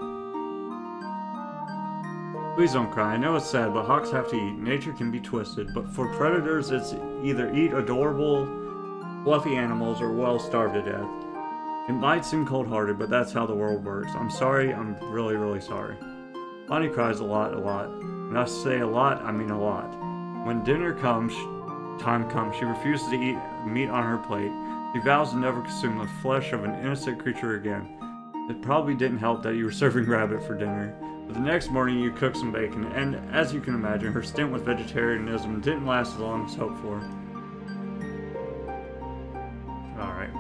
Please don't cry. I know it's sad, but hawks have to eat. Nature can be twisted, but for predators, it's either eat adorable, fluffy animals or well starved to death. It might seem cold-hearted, but that's how the world works. I'm sorry. I'm really, really sorry. Bonnie cries a lot, a lot. When I say a lot, I mean a lot. When dinner comes, time comes, she refuses to eat meat on her plate. She vows to never consume the flesh of an innocent creature again. It probably didn't help that you were serving rabbit for dinner. But the next morning you cooked some bacon, and as you can imagine, her stint with vegetarianism didn't last as long as hoped for. Alright.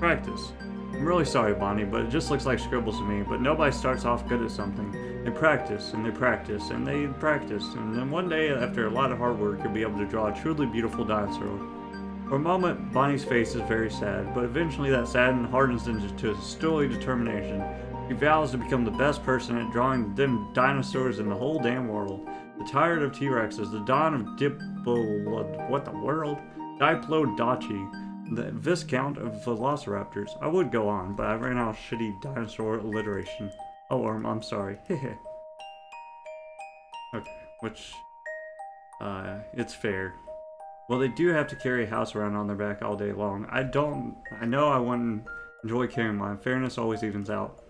Practice. I'm really sorry, Bonnie, but it just looks like scribbles to me, but nobody starts off good at something. They practice, and they practice, and they practice, and then one day, after a lot of hard work, you'll be able to draw a truly beautiful dinosaur. For a moment, Bonnie's face is very sad, but eventually that sadness hardens into a steely determination. She vows to become the best person at drawing them dinosaurs in the whole damn world. The tired of T-Rexes, the dawn of Diplo... what the world? Diplodocci. The Viscount of Velociraptors. I would go on, but I ran out of shitty dinosaur alliteration. Oh, Orm, I'm sorry. Hehe. Okay, which... Uh, it's fair. Well, they do have to carry a house around on their back all day long. I don't... I know I wouldn't enjoy carrying mine. Fairness always evens out.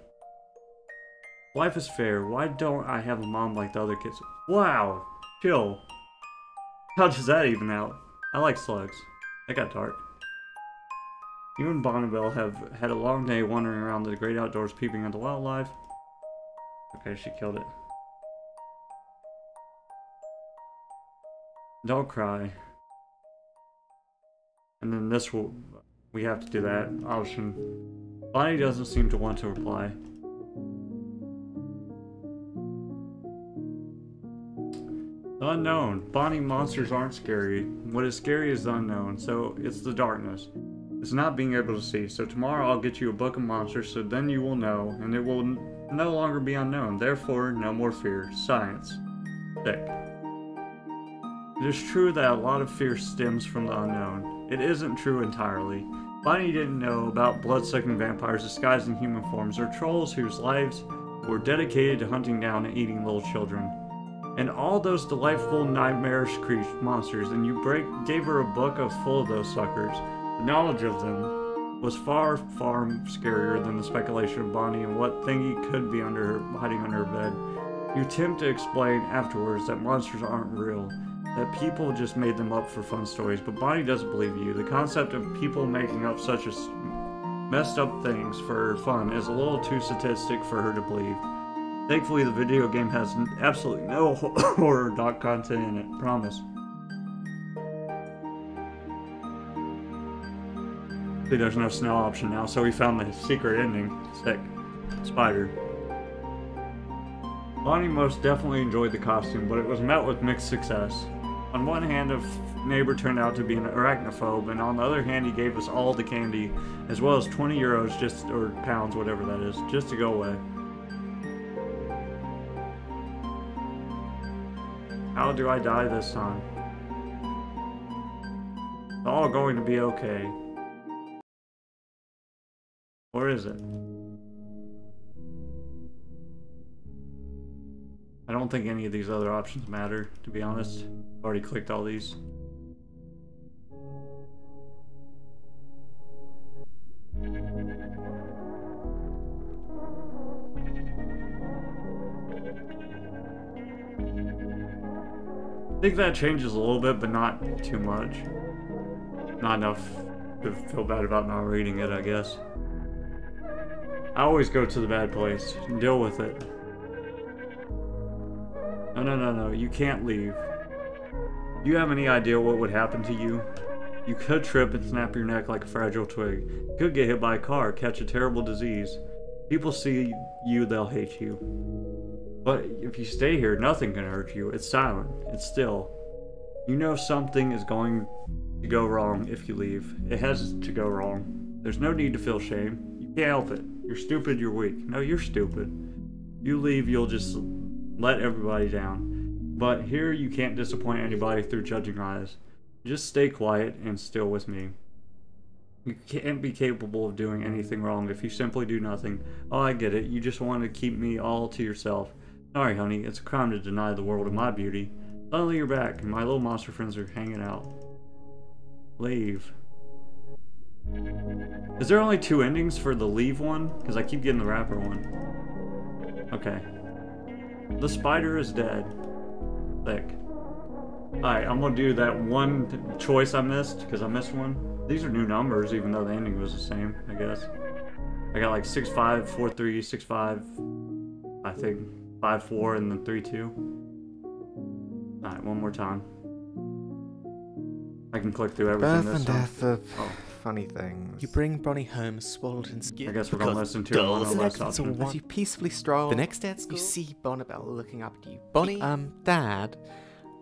Life is fair. Why don't I have a mom like the other kids? Wow! Chill. How does that even out? I like slugs. That got dark. You and Bonnabelle have had a long day wandering around the great outdoors peeping at the wildlife. Okay, she killed it. Don't cry. And then this will... we have to do that option. Bonnie doesn't seem to want to reply. The unknown. Bonnie, monsters aren't scary. What is scary is the unknown, so it's the darkness. It's not being able to see, so tomorrow I'll get you a book of monsters, so then you will know, and it will no longer be unknown. Therefore, no more fear. Science. Sick. It is true that a lot of fear stems from the unknown. It isn't true entirely. Bonnie didn't know about blood-sucking vampires disguised in human forms, or trolls whose lives were dedicated to hunting down and eating little children. And all those delightful, nightmarish creatures, monsters, and you break, gave her a book of full of those suckers. The knowledge of them was far, far scarier than the speculation of Bonnie and what thingy could be under her, hiding under her bed. You attempt to explain afterwards that monsters aren't real, that people just made them up for fun stories, but Bonnie doesn't believe you. The concept of people making up such as messed up things for fun is a little too statistic for her to believe. Thankfully, the video game has absolutely no horror doc content in it, promise. There's no snow option now, so we found the secret ending. Sick. Spider. Bonnie most definitely enjoyed the costume, but it was met with mixed success. On one hand, a neighbor turned out to be an arachnophobe, and on the other hand, he gave us all the candy, as well as twenty euros, just or pounds, whatever that is, just to go away. How do I die this time? It's all going to be okay. Or is it? I don't think any of these other options matter, to be honest. I've already clicked all these. I think that changes a little bit, but not too much. Not enough to feel bad about not reading it, I guess. I always go to the bad place and deal with it. No, no, no, no. You can't leave. Do you have any idea what would happen to you? You could trip and snap your neck like a fragile twig. You could get hit by a car, catch a terrible disease. People see you, they'll hate you. But if you stay here, nothing can hurt you. It's silent. It's still. You know something is going to go wrong if you leave. It has to go wrong. There's no need to feel shame. You can't help it. You're stupid, you're weak. No, you're stupid. You leave, you'll just let everybody down. But here you can't disappoint anybody through judging eyes. Just stay quiet and still with me. You can't be capable of doing anything wrong if you simply do nothing. Oh, I get it. You just want to keep me all to yourself. Sorry, honey. It's a crime to deny the world of my beauty. Suddenly you're back, and my little monster friends are hanging out. Leave. Is there only two endings for the leave one? Because I keep getting the rapper one. Okay. The spider is dead. Thick. Alright, I'm going to do that one choice I missed, because I missed one. These are new numbers, even though the ending was the same, I guess. I got like six five, four three, six five, I think five four, and then three two. Alright, one more time. I can click through everything. Birth and death are oh. funny things. You bring Bonnie home swallowed in skin. I guess we're going to listen to her on the last option. As you peacefully stroll, the next day at school, you see Bonnabelle looking up at you. Bonnie, um, Dad.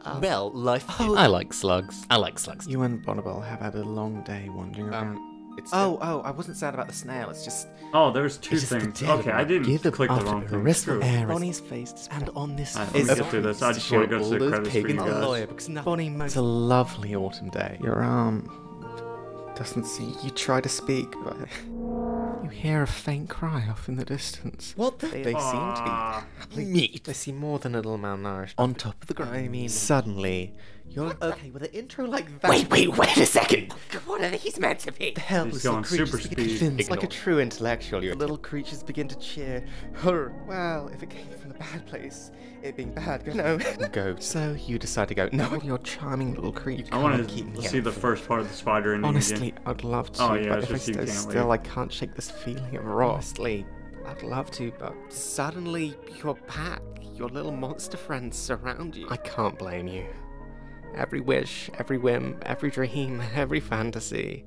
Um, well, life. Oh, I like slugs. I like slugs. You and Bonnabelle have had a long day wandering around. Um, it's oh, the... oh! I wasn't sad about the snail. It's just. Oh, there's two things. Okay, I didn't give click the wrong thing. True. Bonnie's face, and on this right, face, let me get through this. I just want to go to the credits for you guys. Bonnie, it's a lovely autumn day. Your arm doesn't see. You try to speak, but you hear a faint cry off in the distance. What the? They, they seem to be meat. They seem more than a little malnourished. On top of the ground. I mean, suddenly, you're what? Okay with an intro like that. Wait, wait, wait a second. What are these meant to be? The hell is going super speed. It's like a true intellectual. Your little creatures begin to cheer. Her. Well, if it came from the bad place, it being bad, go no. Go. So you decide to go. No, you're charming little creature. I want to keep see here. The first part of the spider in the Honestly, again. I'd love to. Oh yeah, but if I stay still, leave. I can't shake this feeling of raw. Honestly, I'd love to, but suddenly your pack, your little monster friends surround you. I can't blame you. Every wish, every whim, every dream, every fantasy.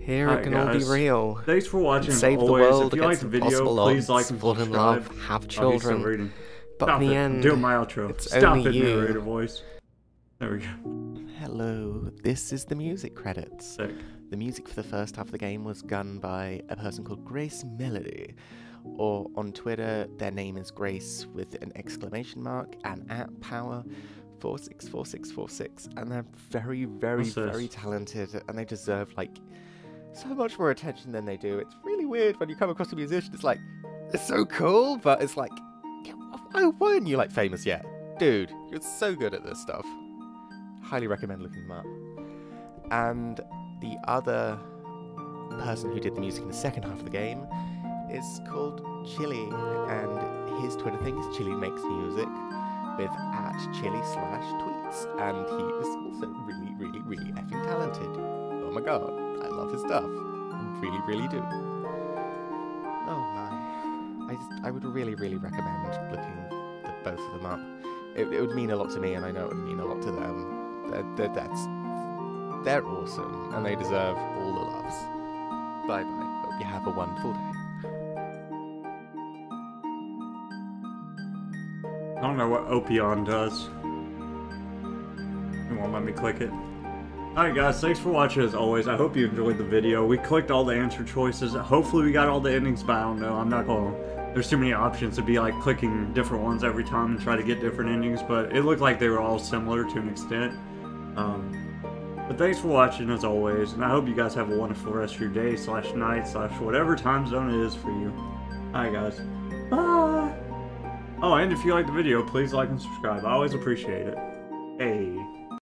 Here it can all be real. Thanks for watching. Save the world. If you like the video, please like and subscribe. Have children. But in the end, do my outro. Stop it, narrator voice. There we go. Hello. This is the music credits. Sick. The music for the first half of the game was done by a person called Grace Melody, or on Twitter, their name is Grace with an exclamation mark and at power. four six four six four six, and they're very, very, very talented, and they deserve like so much more attention than they do. It's really weird when you come across a musician. It's like it's so cool, but it's like, why, why aren't you like famous yet, dude? You're so good at this stuff. Highly recommend looking them up. And the other person who did the music in the second half of the game is called Chili, and his Twitter thing is Chili Makes Music. With at chili slash tweets, and he is also really, really, really effing talented. Oh my god, I love his stuff. Really, really do. Oh my. I just, I would really, really recommend looking the both of them up. It, it would mean a lot to me, and I know it would mean a lot to them. They're, they're, that's, they're awesome, and they deserve all the loves. Bye bye. Hope you have a wonderful day. I don't know what Opion does. It won't let me click it. Alright guys, thanks for watching as always. I hope you enjoyed the video. We clicked all the answer choices. Hopefully we got all the endings, but I don't know. I'm not going to. There's too many options to be like clicking different ones every time and try to get different endings, but it looked like they were all similar to an extent. Um, but thanks for watching as always, and I hope you guys have a wonderful rest of your day slash night slash whatever time zone it is for you. Alright guys. Bye! Oh, and if you liked the video, please like and subscribe. I always appreciate it. Hey.